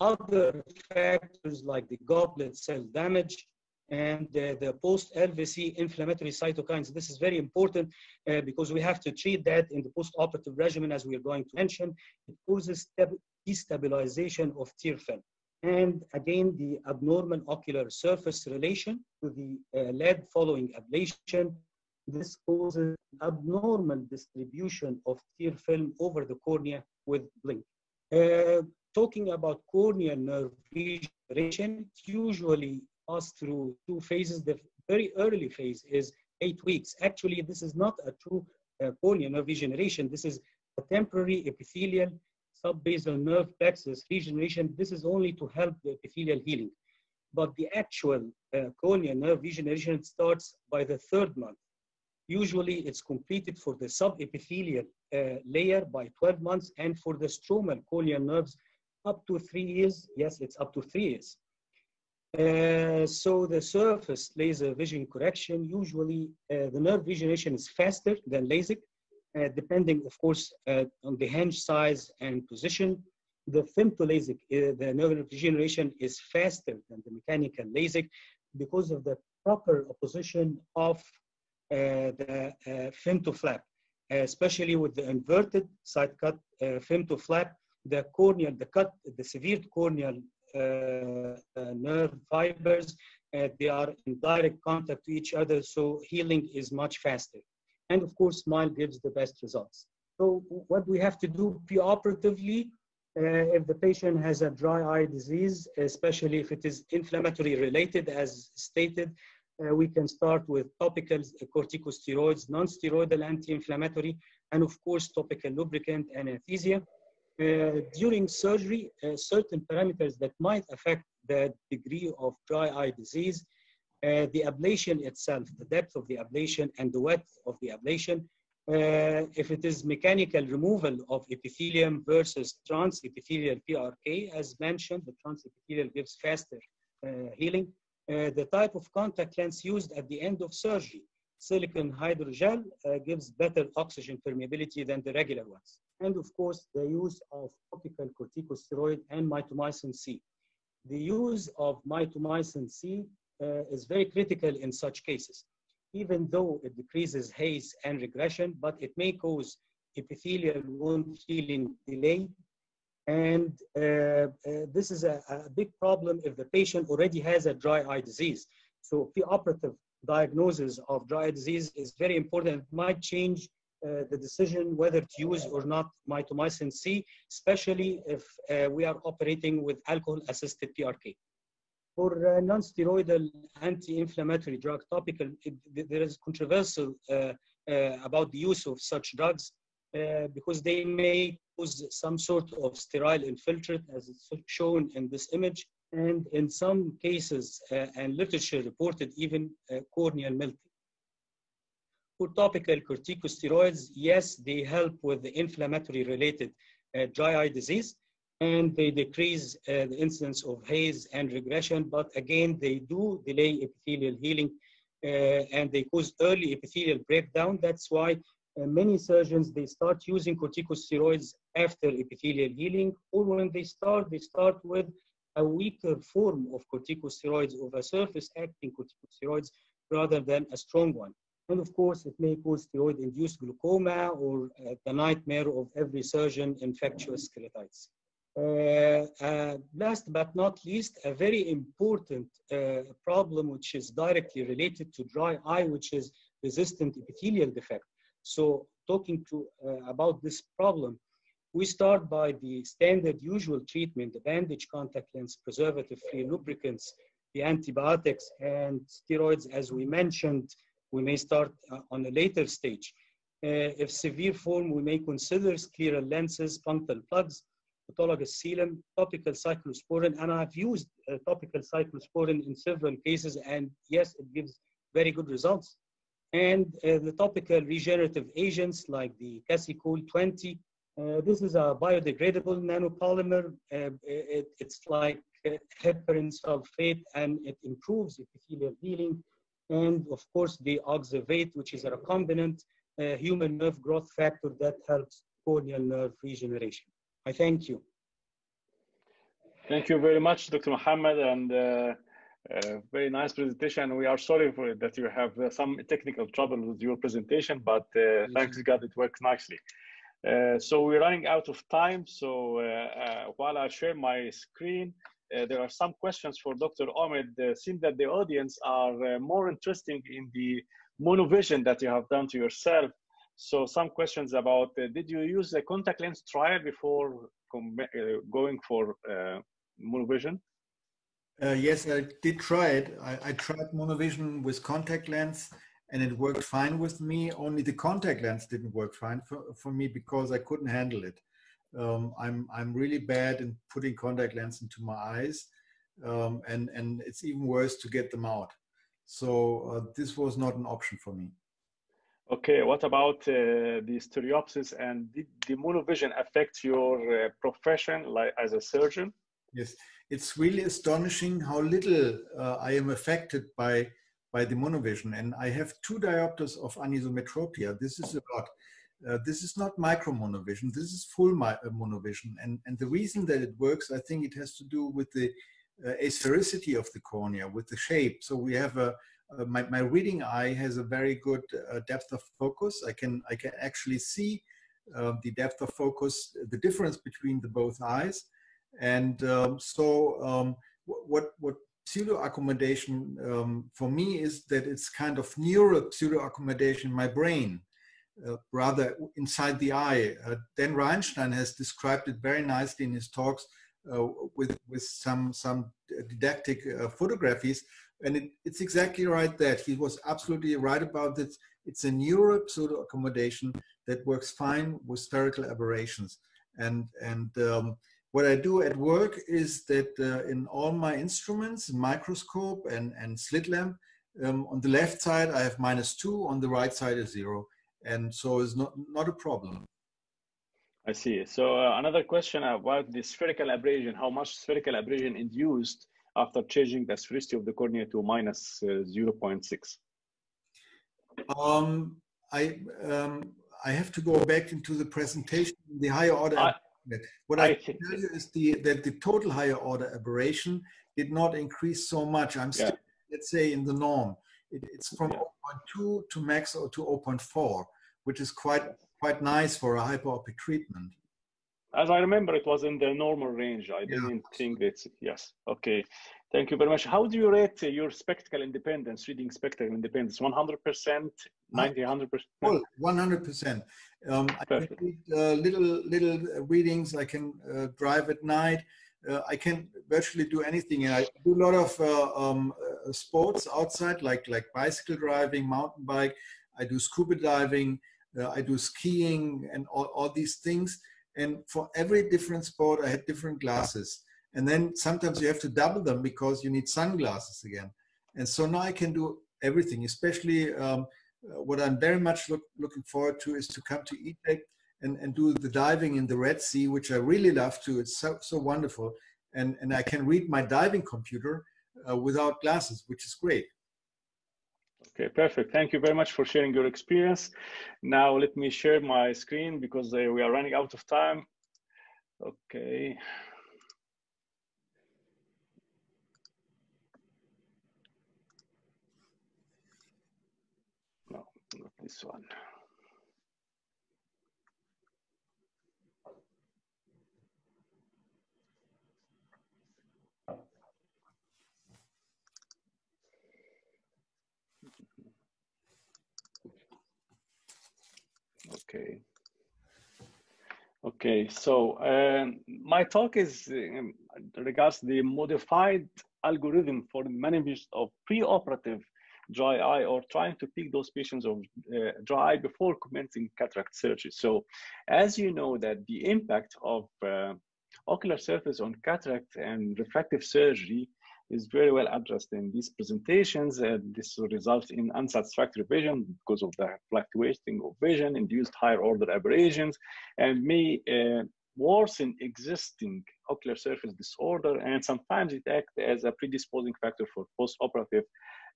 Other factors like the goblet cell damage and the post-LVC inflammatory cytokines. This is very important because we have to treat that in the post-operative regimen, as we are going to mention. It causes destabilization of tear film. And again, the abnormal ocular surface relation to the lead following ablation. This causes abnormal distribution of tear film over the cornea with blink. Talking about corneal nerve regeneration, it's usually passed through two phases. The very early phase is 8 weeks. Actually, this is not a true corneal nerve regeneration. This is a temporary epithelial subbasal nerve plexus regeneration. This is only to help the epithelial healing. But the actual corneal nerve regeneration starts by the 3rd month. Usually it's completed for the subepithelial layer by 12 months and for the stromal corneal nerves up to 3 years. Yes, it's up to 3 years. So the surface laser vision correction, usually the nerve regeneration is faster than LASIK, depending, of course, on the hinge size and position. The femtolasic, the nerve regeneration is faster than the mechanical LASIK because of the proper opposition of the femtoflap, especially with the inverted side cut femtoflap. The corneal, the cut, the severed corneal nerve fibers, they are in direct contact to each other, so healing is much faster. And of course, SMILE gives the best results. So what we have to do preoperatively, if the patient has a dry eye disease, especially if it is inflammatory related, as stated, we can start with topical corticosteroids, non-steroidal anti-inflammatory, and of course, topical lubricant and anesthesia. During surgery, certain parameters that might affect the degree of dry eye disease, the ablation itself, the depth of the ablation and the width of the ablation. If it is mechanical removal of epithelium versus transepithelial PRK, as mentioned, the transepithelial gives faster healing. The type of contact lens used at the end of surgery, silicone hydrogel, gives better oxygen permeability than the regular ones. And of course, the use of topical corticosteroid and mitomycin C. The use of mitomycin C is very critical in such cases, even though it decreases haze and regression, but it may cause epithelial wound healing delay. And this is a big problem if the patient already has a dry eye disease. So preoperative diagnosis of dry eye disease is very important. It might change the decision whether to use or not mitomycin C, especially if we are operating with alcohol-assisted PRK. For non-steroidal anti-inflammatory drug, topical, there is controversial about the use of such drugs because they may cause some sort of sterile infiltrate, as it's shown in this image, and in some cases and literature reported even corneal melting. For topical corticosteroids, yes, they help with the inflammatory-related dry eye disease, and they decrease the incidence of haze and regression, but again, they do delay epithelial healing, and they cause early epithelial breakdown. That's why many surgeons, they start using corticosteroids after epithelial healing, or when they start with a weaker form of corticosteroids or a surface-acting corticosteroids rather than a strong one. And of course, it may cause steroid-induced glaucoma or the nightmare of every surgeon, infectious keratitis. Last but not least, a very important problem which is directly related to dry eye, which is resistant epithelial defect. So talking about this problem, we start by the standard usual treatment, the bandage, contact lens, preservative-free lubricants, the antibiotics, and steroids, as we mentioned. We may start on a later stage. If severe form, we may consider scleral lenses, punctal plugs, autologous coelom, topical cyclosporin, and I've used topical cyclosporin in several cases, and yes, it gives very good results. And the topical regenerative agents like the Casicol 20 This is a biodegradable nanopolymer. It's like heparin sulfate, and it improves epithelial healing. And of course, the oxybate, which is a recombinant human nerve growth factor that helps corneal nerve regeneration. I thank you. Thank you very much, Dr. Mohamed, and very nice presentation. We are sorry for it, that you have some technical trouble with your presentation, but thanks God it works nicely. So we're running out of time. So while I share my screen, there are some questions for Dr. Omid. Seems that the audience are more interested in the monovision that you have done to yourself. So some questions about, did you use a contact lens trial before going for monovision? Yes, I did try it. I tried monovision with contact lens and it worked fine with me. Only the contact lens didn't work fine for me because I couldn't handle it. I'm really bad in putting contact lens into my eyes, and it's even worse to get them out. So this was not an option for me. Okay, what about the stereopsis, and did the monovision affect your profession, like as a surgeon? Yes, it's really astonishing how little I am affected by the monovision, and I have 2 diopters of anisometropia. This is a lot. This is not micro monovision. This is full monovision, and the reason that it works, I think, it has to do with the asphericity of the cornea, with the shape. So we have a my reading eye has a very good depth of focus. I can actually see the depth of focus, the difference between the both eyes, and what pseudo-accommodation for me is that it's kind of neural pseudo-accommodation in my brain, rather inside the eye. Dan Reinstein has described it very nicely in his talks with some didactic photographies. And it's exactly right that he was absolutely right about it. It's a neural pseudo accommodation that works fine with spherical aberrations. And what I do at work is that in all my instruments, microscope and slit lamp, on the left side I have -2, on the right side is 0, and so it's not a problem. I see. So another question about the spherical abrasion: how much spherical abrasion induced after changing the sphericity of the cornea to -0.6? I have to go back into the presentation, the higher order. What I can tell you is that the total higher order aberration did not increase so much. I'm still, let's say, in the norm. It's from 0.2 to max or to 0.4, which is quite nice for a hyperopic treatment. As I remember, it was in the normal range. I didn't think that. Yes. Okay. Thank you very much. How do you rate your spectacle independence, reading spectacle independence? 100%, 90, 100%? Well, 100%. I can read little readings. I can drive at night. I can virtually do anything. And I do a lot of sports outside, like bicycle driving, mountain bike. I do scuba diving. I do skiing and all these things. And for every different sport, I had different glasses. And then sometimes you have to double them because you need sunglasses again. And so now I can do everything, especially what I'm very much looking forward to is to come to Egypt and do the diving in the Red Sea, which I really love to. It's so wonderful. And I can read my diving computer without glasses, which is great. Okay, perfect. Thank you very much for sharing your experience. Now let me share my screen because we are running out of time. Okay. No, not this one. Okay. Okay. So my talk is regards the modified algorithm for the management of preoperative dry eye, or trying to pick those patients of dry eye before commencing cataract surgery. So, as you know, that the impact of ocular surface on cataract and refractive surgery is very well addressed in these presentations. This results in unsatisfactory vision because of the fluctuating of vision, induced higher order aberrations, and may worsen existing ocular surface disorder, and sometimes it acts as a predisposing factor for post-operative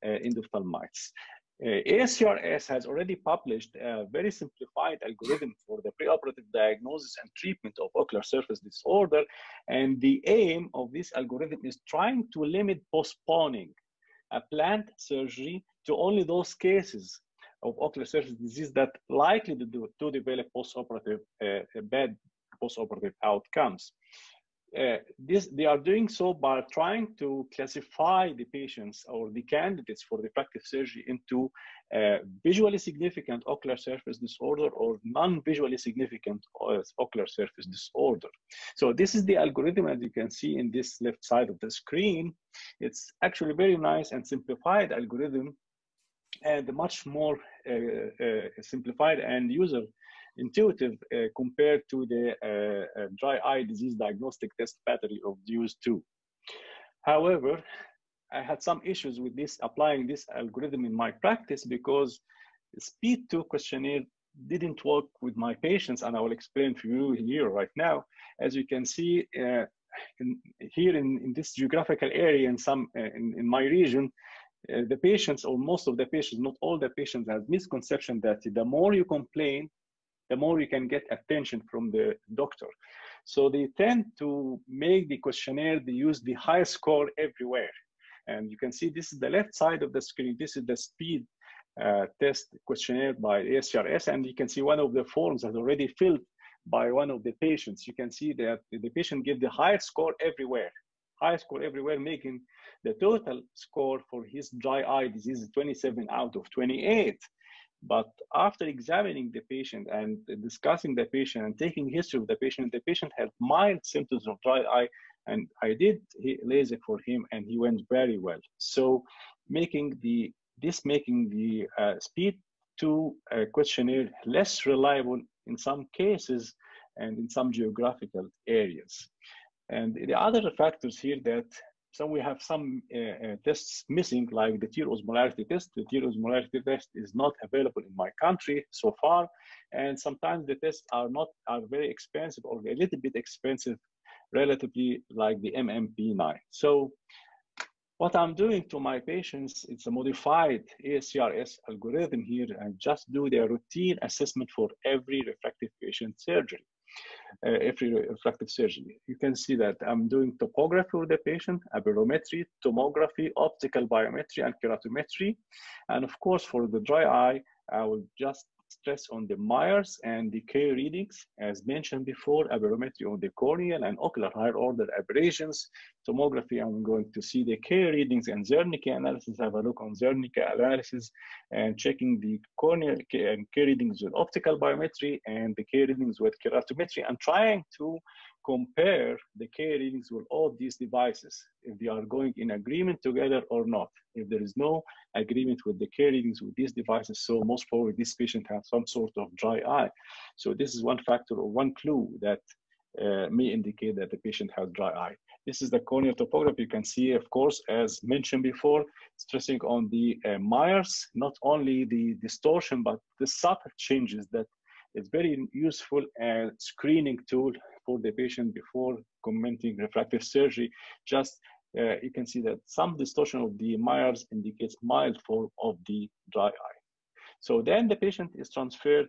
endophthalmitis. ASCRS has already published a very simplified algorithm for the preoperative diagnosis and treatment of ocular surface disorder, and the aim of this algorithm is trying to limit postponing a planned surgery to only those cases of ocular surface disease that likely to develop post-operative bad post-operative outcomes. They are doing so by trying to classify the patients or the candidates for refractive surgery into visually significant ocular surface disorder or non-visually significant ocular surface disorder. So this is the algorithm, as you can see in this left side of the screen. It's actually very nice and simplified algorithm, and much more simplified and user intuitive compared to the dry eye disease diagnostic test battery of DUES2. However, I had some issues with this applying this algorithm in my practice because SPEED 2 questionnaire didn't work with my patients, and I will explain to you here right now. As you can see here in this geographical area and some in my region, the patients, or most of the patients, not all the patients, have misconception that the more you complain, the more you can get attention from the doctor. So they tend to make the questionnaire, they use the highest score everywhere. And you can see this is the left side of the screen. This is the SPEED test questionnaire by ASCRS. And you can see one of the forms has already filled by one of the patients. You can see that the patient gave the highest score everywhere. Highest score everywhere, making the total score for his dry eye disease 27 out of 28. But after examining the patient and discussing the patient and taking history of the patient had mild symptoms of dry eye, and I did LASIK for him, and he went very well. So making the SPEED 2 questionnaire less reliable in some cases and in some geographical areas. And the other factors here that so we have some tests missing, like the tear osmolarity test. The tear osmolarity test is not available in my country so far, and sometimes the tests are very expensive or a little bit expensive, relatively, like the MMP9. So what I'm doing to my patients, it's a modified ASCRS algorithm here, and just do their routine assessment for every refractive patient surgery. Every refractive surgery. You can see that I'm doing topography with the patient, aberrometry, tomography, optical biometry, and keratometry. And of course, for the dry eye, I will just stress on the Myers and the K readings, as mentioned before, aberrometry on the corneal and ocular higher order aberrations. Tomography, I'm going to see the K readings and Zernike analysis, have a look on Zernike analysis, and checking the corneal and K readings with optical biometry and the K readings with keratometry, and trying to compare the K readings with all these devices, if they are going in agreement together or not. If there is no agreement with the K readings with these devices, so most probably this patient has some sort of dry eye. So this is one factor or one clue that may indicate that the patient has dry eye. This is the corneal topography. You can see, of course, as mentioned before, stressing on the Myers, not only the distortion, but the subtle changes that it's very useful screening tool for the patient before commencing refractive surgery. Just you can see that some distortion of the Myers indicates mild form of the dry eye. So then the patient is transferred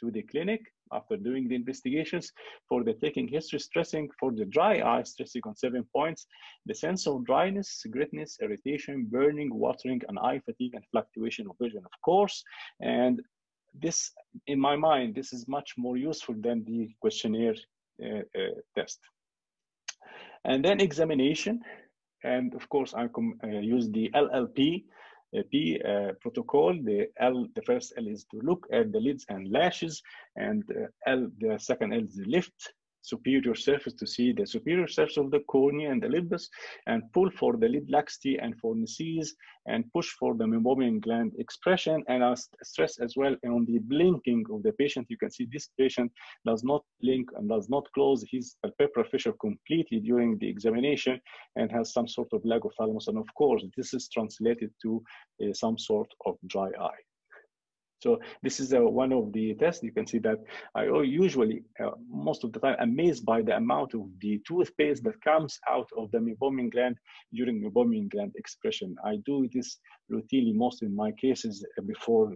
to the clinic after doing the investigations for the taking history, stressing for the dry eye, stressing on 7 points: the sense of dryness, grittiness, irritation, burning, watering, and eye fatigue, and fluctuation of vision, of course. And this, in my mind, this is much more useful than the questionnaire test. And then examination, and of course I use the LLP protocol. The L, the first L is to look at the lids and lashes, and L, the second L, is the lift. superior surface to see the superior surface of the cornea and the limbus, and pull for the lid laxity and fornices, and push for the meibomian gland expression. And I'll stress as well on the blinking of the patient. You can see this patient does not blink and does not close his palpebral fissure completely during the examination and has some sort of lag of thalamus. And of course, this is translated to some sort of dry eye. So this is one of the tests. You can see that I usually, most of the time, amazed by the amount of the toothpaste that comes out of the meibomian gland during meibomian gland expression. I do this routinely, most in my cases, before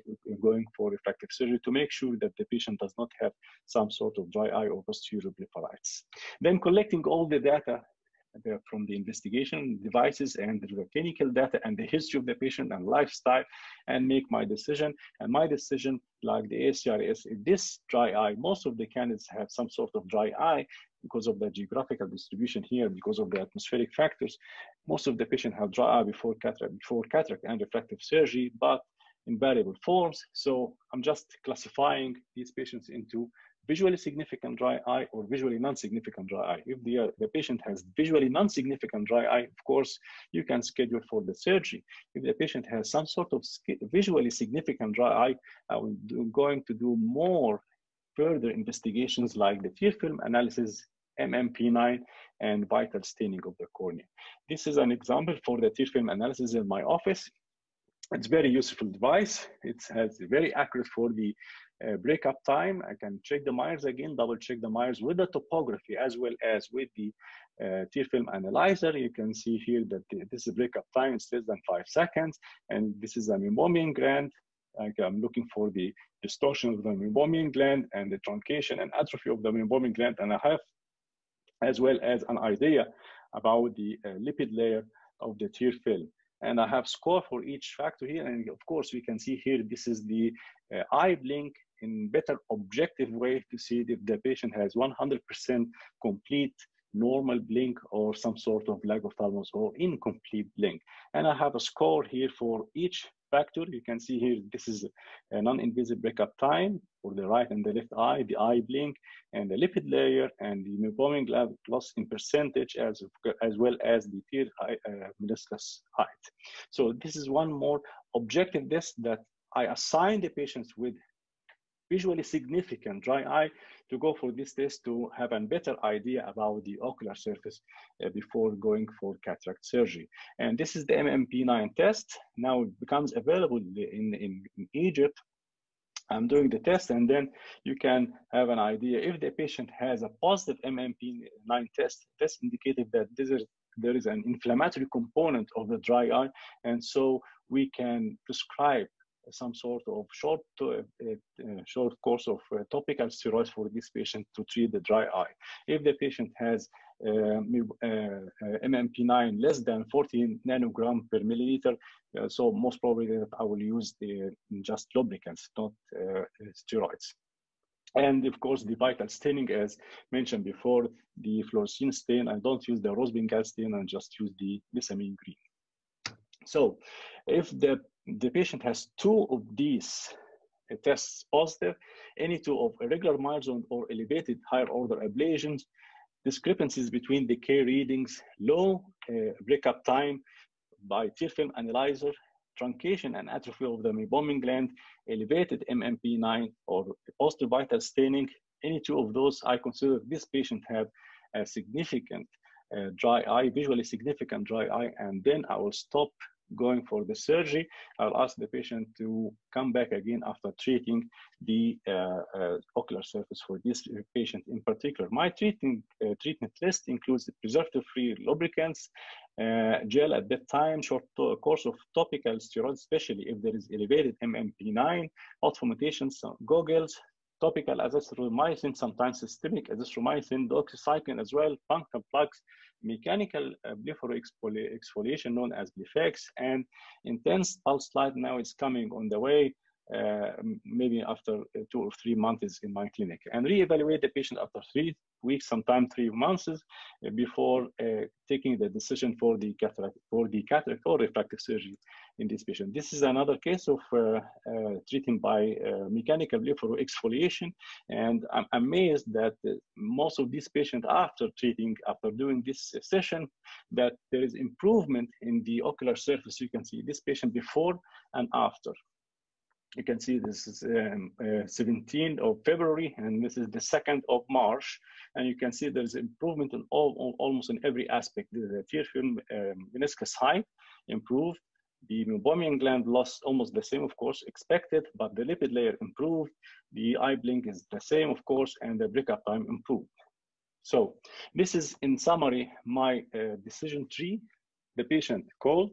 going for refractive surgery to make sure that the patient does not have some sort of dry eye or posterior blepharitis. Then collecting all the data from the investigation devices and the clinical data and the history of the patient and lifestyle, and make my decision. And my decision, like the ASCRS, if this dry eye, most of the candidates have some sort of dry eye because of the geographical distribution here, because of the atmospheric factors. Most of the patients have dry eye before cataract and refractive surgery, but in variable forms. So I'm just classifying these patients into visually significant dry eye or visually non-significant dry eye. If the patient has visually non-significant dry eye, of course, you can schedule for the surgery. If the patient has some sort of visually significant dry eye, I'm going to do more further investigations like the tear film analysis, MMP9, and vital staining of the cornea. This is an example for the tear film analysis in my office. It's a very useful device. It has very accurate for the breakup time. I can check the mires again, double check the mires with the topography as well as with the tear film analyzer. You can see here that this is breakup time, it's less than 5 seconds. And this is a meibomian gland. I'm looking for the distortion of the meibomian gland and the truncation and atrophy of the meibomian gland. And I have as well as an idea about the lipid layer of the tear film. And I have score for each factor here. And of course, we can see here, this is the eye blink in better objective way to see if the patient has 100% complete normal blink or some sort of lag of thalamus or incomplete blink. And I have a score here for each factor. You can see here, this is a non-invasive breakup time for the right and the left eye, the eye blink, and the lipid layer, and the meibomian gland loss in percentage, as well as the tear meniscus height. So this is one more objective test that I assign the patients with visually significant dry eye to go for this test to have a better idea about the ocular surface before going for cataract surgery. And this is the MMP9 test. Now it becomes available in Egypt. I'm doing the test, and then you can have an idea if the patient has a positive MMP9 test. That's indicative that there is an inflammatory component of the dry eye, and so we can prescribe some sort of short course of topical steroids for this patient to treat the dry eye. If the patient has MMP9 less than 14 nanogram per milliliter, so most probably that I will use just lubricants, not steroids. And of course, the vital staining, as mentioned before, the fluorescein stain. I don't use the Rosenbingal stain, I just use the glysamine green. So if the patient has two of these tests positive, any two of irregular margin or elevated higher order ablations, discrepancies between the K readings, low breakup time by tear film analyzer, truncation and atrophy of the meibomian gland, elevated MMP9 or positive vital staining, any two of those, I consider this patient have a significant dry eye, visually significant dry eye, and then I will stop going for the surgery. I'll ask the patient to come back again after treating the ocular surface for this patient in particular. My treatment list includes the preservative-free lubricants, gel at that time, short course of topical steroids, especially if there is elevated MMP9, hot fomentations, goggles, topical azithromycin, sometimes systemic azithromycin, doxycycline as well, punctal plugs, mechanical blepharo-exfoliation known as BLEFEX, and intense pulse light now is coming on the way, maybe after 2 or 3 months in my clinic, and reevaluate the patient after 3 weeks, sometimes 3 months, before taking the decision for the cataract or refractive surgery in this patient. This is another case of treating by mechanical for exfoliation, and I'm amazed that most of these patients after doing this session, that there is improvement in the ocular surface. You can see this patient before and after. You can see this is 17th of February, and this is the 2nd of March. And you can see there's improvement in almost in every aspect. The tear film meniscus height improved. The meibomian gland lost almost the same, of course, expected, but the lipid layer improved. The eye blink is the same, of course, and the breakup time improved. So this is, in summary, my decision tree. The patient called.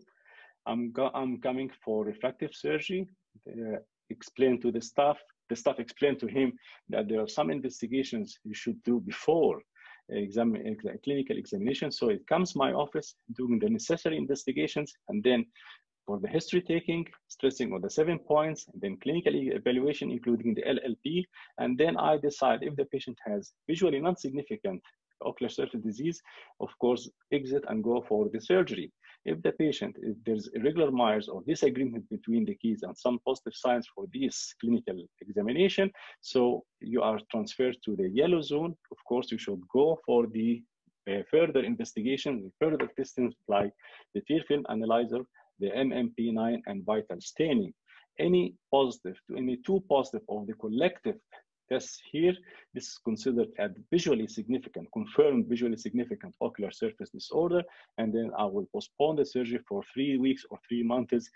I'm coming for refractive surgery. Explain to the staff. The staff explained to him that there are some investigations you should do before clinical examination. So it comes to my office doing the necessary investigations, and then for the history taking, stressing on the 7 points, and then clinical evaluation, including the LLP. And then I decide if the patient has visually non-significant ocular surface disease, of course, exit and go for the surgery. If the patient, if there's irregular mires or disagreement between the keys and some positive signs for this clinical examination, so you are transferred to the yellow zone. Of course, you should go for the further investigation, further testing like the tear film analyzer, the MMP9, and vital staining. Any positive, any two positive of the collective tests here, this is considered a visually significant, confirmed visually significant ocular surface disorder, and then I will postpone the surgery for 3 weeks or 3 months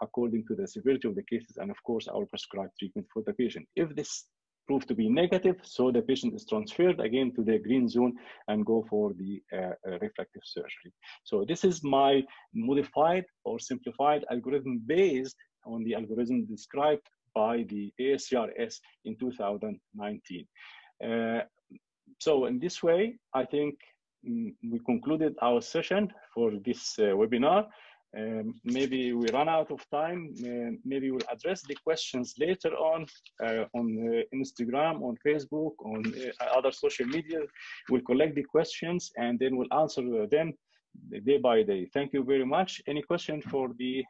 according to the severity of the cases, and of course, I will prescribe treatment for the patient. If this proves to be negative, so the patient is transferred again to the green zone and go for the refractive surgery. So this is my modified or simplified algorithm based on the algorithm described by the ASCRS in 2019. So in this way, I think we concluded our session for this webinar. Maybe we run out of time. Maybe we'll address the questions later on Instagram, on Facebook, on other social media. We'll collect the questions and then we'll answer them day by day. Thank you very much. Any question for the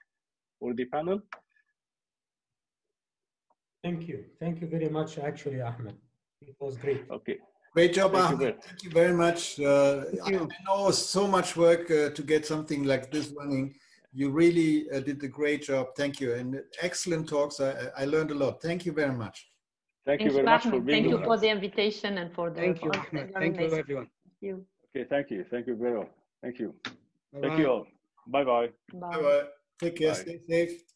panel? Thank you very much, actually, Ahmed. It was great. Okay. Great job, Ahmed. Thank you very much. I know so much work to get something like this running. You really did a great job. Thank you. And excellent talks. I learned a lot. Thank you very much. Thank you very much, Ahmed, for being here. Thank you for the invitation and for the Thank you, Ahmed. Thank you, everyone. Thank you. Okay, thank you. Thank you very much. Thank you. Bye-bye. Thank you all. Bye-bye. Bye-bye. Take care. Bye. Stay safe.